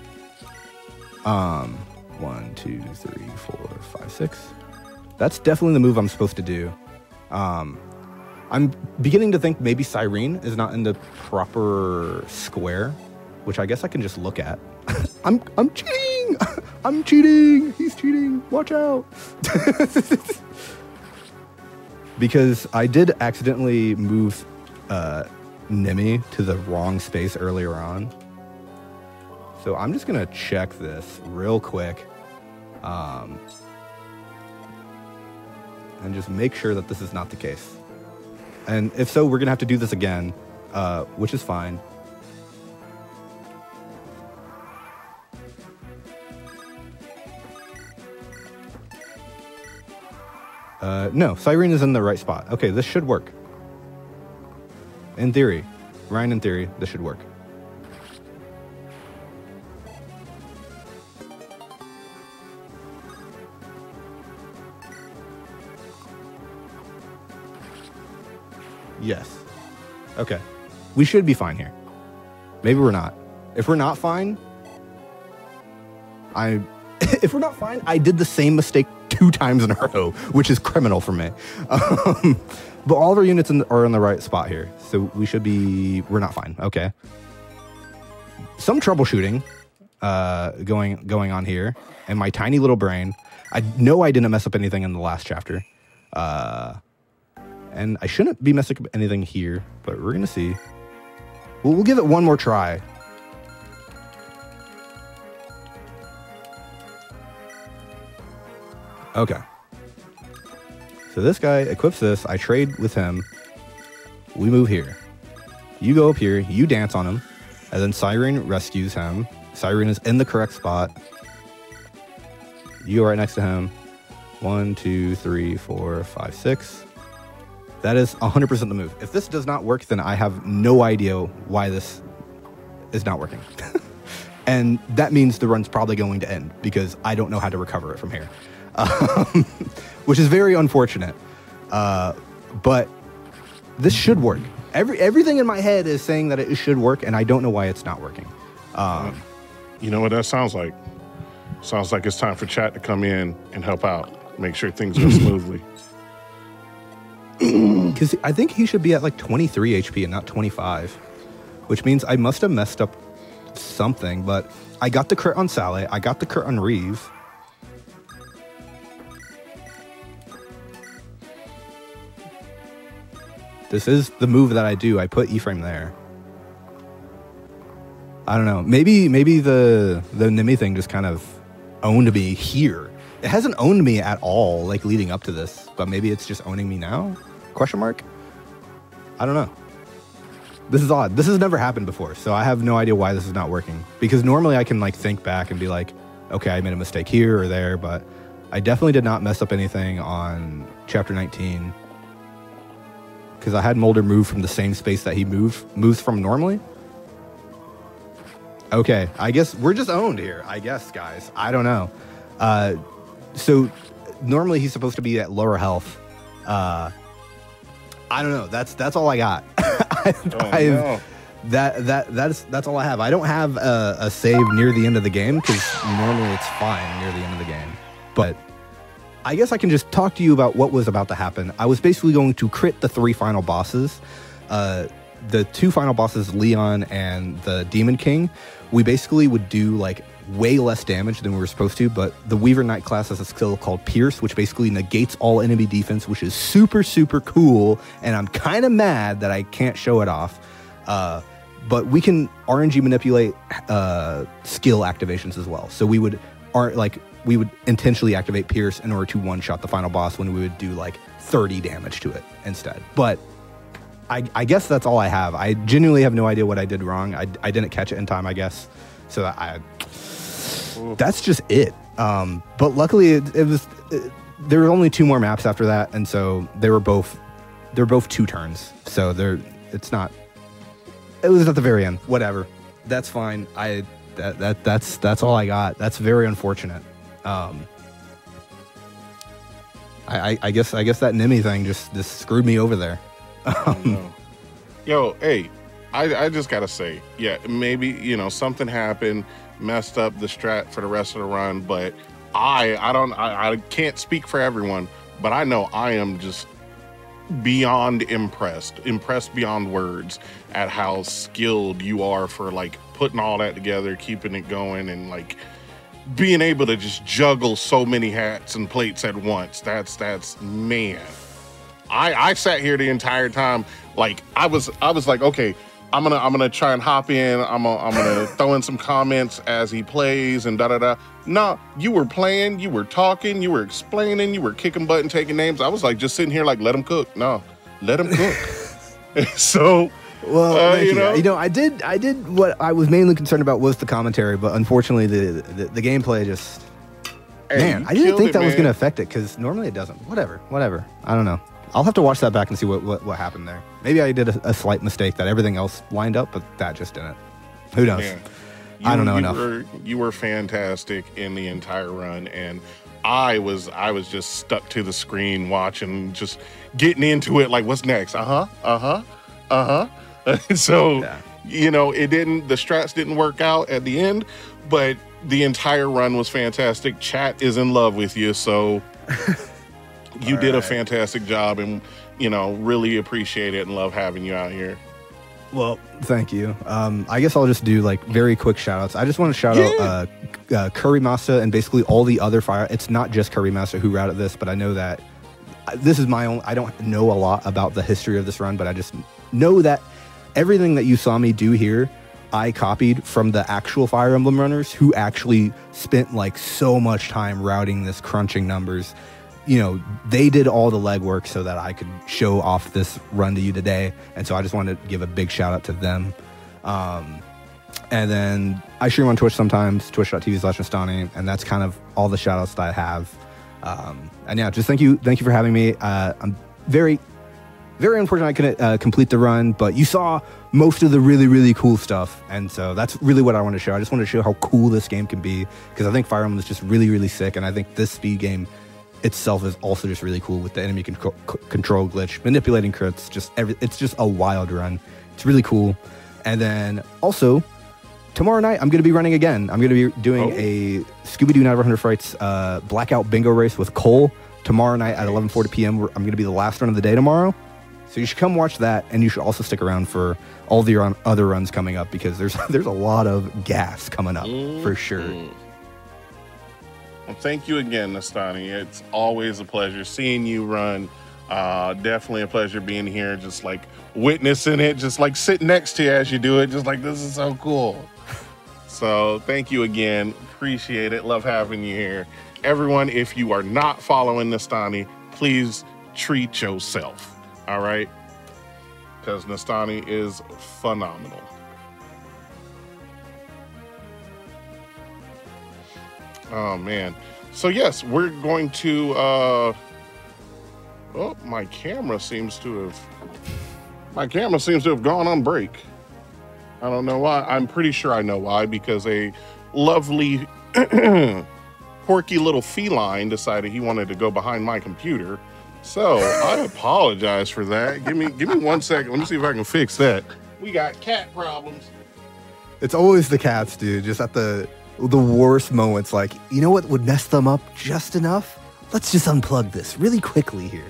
Um, one, two, three, four, five, six. That's definitely the move I'm supposed to do. Um, I'm beginning to think maybe Syrene is not in the proper square, which I guess I can just look at. I'm, I'm cheating! I'm cheating! He's cheating! Watch out! Because I did accidentally move uh, Nimi to the wrong space earlier on. So I'm just gonna check this real quick um, and just make sure that this is not the case. And if so, we're gonna have to do this again, uh, which is fine. Uh, no, Syrene is in the right spot. Okay, this should work. In theory. Ryan, in theory, this should work. Yes. Okay. We should be fine here. Maybe we're not. If we're not fine, I... If we're not fine, I did the same mistake two times in a row, which is criminal for me. Um, but all of our units in the, are in the right spot here, so we should be... We're not fine. Okay. Some troubleshooting uh, going, going on here in my tiny little brain. I know I didn't mess up anything in the last chapter. Uh... And I shouldn't be messing up anything here, but we're gonna see. Well, we'll give it one more try. Okay. So this guy equips this. I trade with him. We move here. You go up here. You dance on him. And then Syrene rescues him. Syrene is in the correct spot. You go right next to him. One, two, three, four, five, six. That is one hundred percent the move. If this does not work, then I have no idea why this is not working. And that means the run's probably going to end because I don't know how to recover it from here, um, which is very unfortunate. Uh, but this should work. Every, everything in my head is saying that it should work, and I don't know why it's not working. Um, you know what that sounds like? Sounds like it's time for chat to come in and help out, make sure things go smoothly. Because I think he should be at like twenty-three H P and not twenty-five, which means I must have messed up something, but I got the crit on Saleh. I got the crit on Riev. This is the move that I do. I put Ephraim there. I don't know. Maybe maybe the, the Nimi thing just kind of owned me here. It hasn't owned me at all, like, leading up to this, but maybe it's just owning me now? Question mark? I don't know. This is odd. This has never happened before, so I have no idea why this is not working. Because normally I can, like, think back and be like, okay, I made a mistake here or there, but I definitely did not mess up anything on Chapter nineteen. Because I had Mulder move from the same space that he moved moves from normally. Okay, I guess we're just owned here, I guess, guys. I don't know. Uh... So normally he's supposed to be at lower health. Uh, I don't know. That's that's all I got. I, oh, I, no. That that that's that's all I have. I don't have a, a save near the end of the game because normally it's fine near the end of the game. But I guess I can just talk to you about what was about to happen. I was basically going to crit the three final bosses. Uh, the two final bosses, Leon and the Demon King. We basically would do like way less damage than we were supposed to, but the Weaver Knight class has a skill called Pierce, which basically negates all enemy defense, which is super, super cool, and I'm kind of mad that I can't show it off. Uh, but we can R N G manipulate uh, skill activations as well. So we would are, like we would intentionally activate Pierce in order to one-shot the final boss when we would do like thirty damage to it instead. But I, I guess that's all I have. I genuinely have no idea what I did wrong. I, I didn't catch it in time, I guess. So that I... That's just it. Um, but luckily, it, it was it, there were only two more maps after that, and so they were both they're both two turns. So they're it's not. It was at the very end. Whatever, that's fine. I that that that's that's all I got. That's very unfortunate. Um, I, I I guess I guess that Nimi thing just just screwed me over there. Oh, no. Yo, hey, I I just gotta say, yeah, maybe you know something happened. Messed up the strat for the rest of the run, but I I don't I, I can't speak for everyone, but I know I am just beyond impressed impressed beyond words at how skilled you are for like putting all that together, keeping it going, and like being able to just juggle so many hats and plates at once. That's that's man, I I sat here the entire time like I was I was like, okay, I'm gonna I'm gonna try and hop in. I'm gonna, I'm gonna throw in some comments as he plays and da da da. No, you were playing, you were talking, you were explaining, you were kicking butt and taking names. I was like just sitting here like let him cook. No, let him cook. So well, uh, you, you know, you know, I did I did what I was mainly concerned about was the commentary, but unfortunately the the, the gameplay just. Hey, man, I didn't think it, that man. was going to affect it because normally it doesn't. Whatever, whatever. I don't know. I'll have to watch that back and see what, what, what happened there. Maybe I did a, a slight mistake that everything else lined up, but that just didn't. Who knows? Man, you, I don't know you enough. Were, you were fantastic in the entire run, and I was I was just stuck to the screen watching, just getting into it like, what's next? Uh-huh, uh-huh, uh-huh. So, yeah. you know, it didn't, the strats didn't work out at the end, but the entire run was fantastic. Chat is in love with you, so... You All did right. a fantastic job, and, you know, really appreciate it and love having you out here. Well, thank you. Um, I guess I'll just do, like, very quick shout-outs. I just want to shout yeah. out uh, uh, Curry Master and basically all the other fire. It's not just Curry Master who routed this, but I know that this is my own. I don't know a lot about the history of this run, but I just know that everything that you saw me do here, I copied from the actual Fire Emblem runners who actually spent, like, so much time routing this, crunching numbers. You know, they did all the legwork so that I could show off this run to you today. And so I just wanted to give a big shout out to them. Um, and then I stream on Twitch sometimes, twitch dot T V slash Nostani, and that's kind of all the shout outs that I have. Um, and yeah, just thank you. Thank you for having me. Uh, I'm very, very unfortunate I couldn't uh, complete the run, but you saw most of the really, really cool stuff. And so that's really what I want to show. I just want to show how cool this game can be, because I think Fire Emblem is just really, really sick. And I think this speed game itself is also just really cool with the enemy con control glitch, manipulating crits, just every, it's just a wild run. It's really cool. And then also, tomorrow night, I'm going to be running again. I'm going to be doing oh. a Scooby-Doo Night of one hundred Frights uh, blackout bingo race with Cole tomorrow night at eleven forty p m I'm going to be the last run of the day tomorrow. So you should come watch that, and you should also stick around for all the run other runs coming up, because there's, there's a lot of gas coming up mm-hmm. for sure. Well, thank you again, Nostani. It's always a pleasure seeing you run. Uh, definitely a pleasure being here, just like witnessing it, just like sitting next to you as you do it, just like this is so cool. So thank you again. Appreciate it. Love having you here. Everyone, if you are not following Nostani, please treat yourself, all right? Because Nostani is phenomenal. Oh, man. So, yes, we're going to... Uh, oh, my camera seems to have... My camera seems to have gone on break. I don't know why. I'm pretty sure I know why, because a lovely, quirky little feline decided he wanted to go behind my computer. So, I apologize for that. Give me, give me one second. Let me see if I can fix that. We got cat problems. It's always the cats, dude. Just at the... the worst moments, like, you know what would mess them up just enough? Let's just unplug this really quickly here.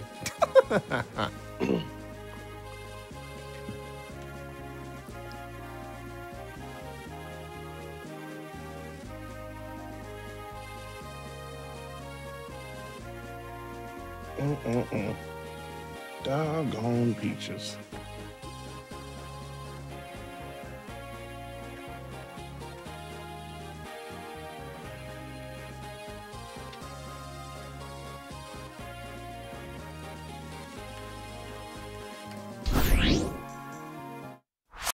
Mm-mm-mm. Doggone peaches.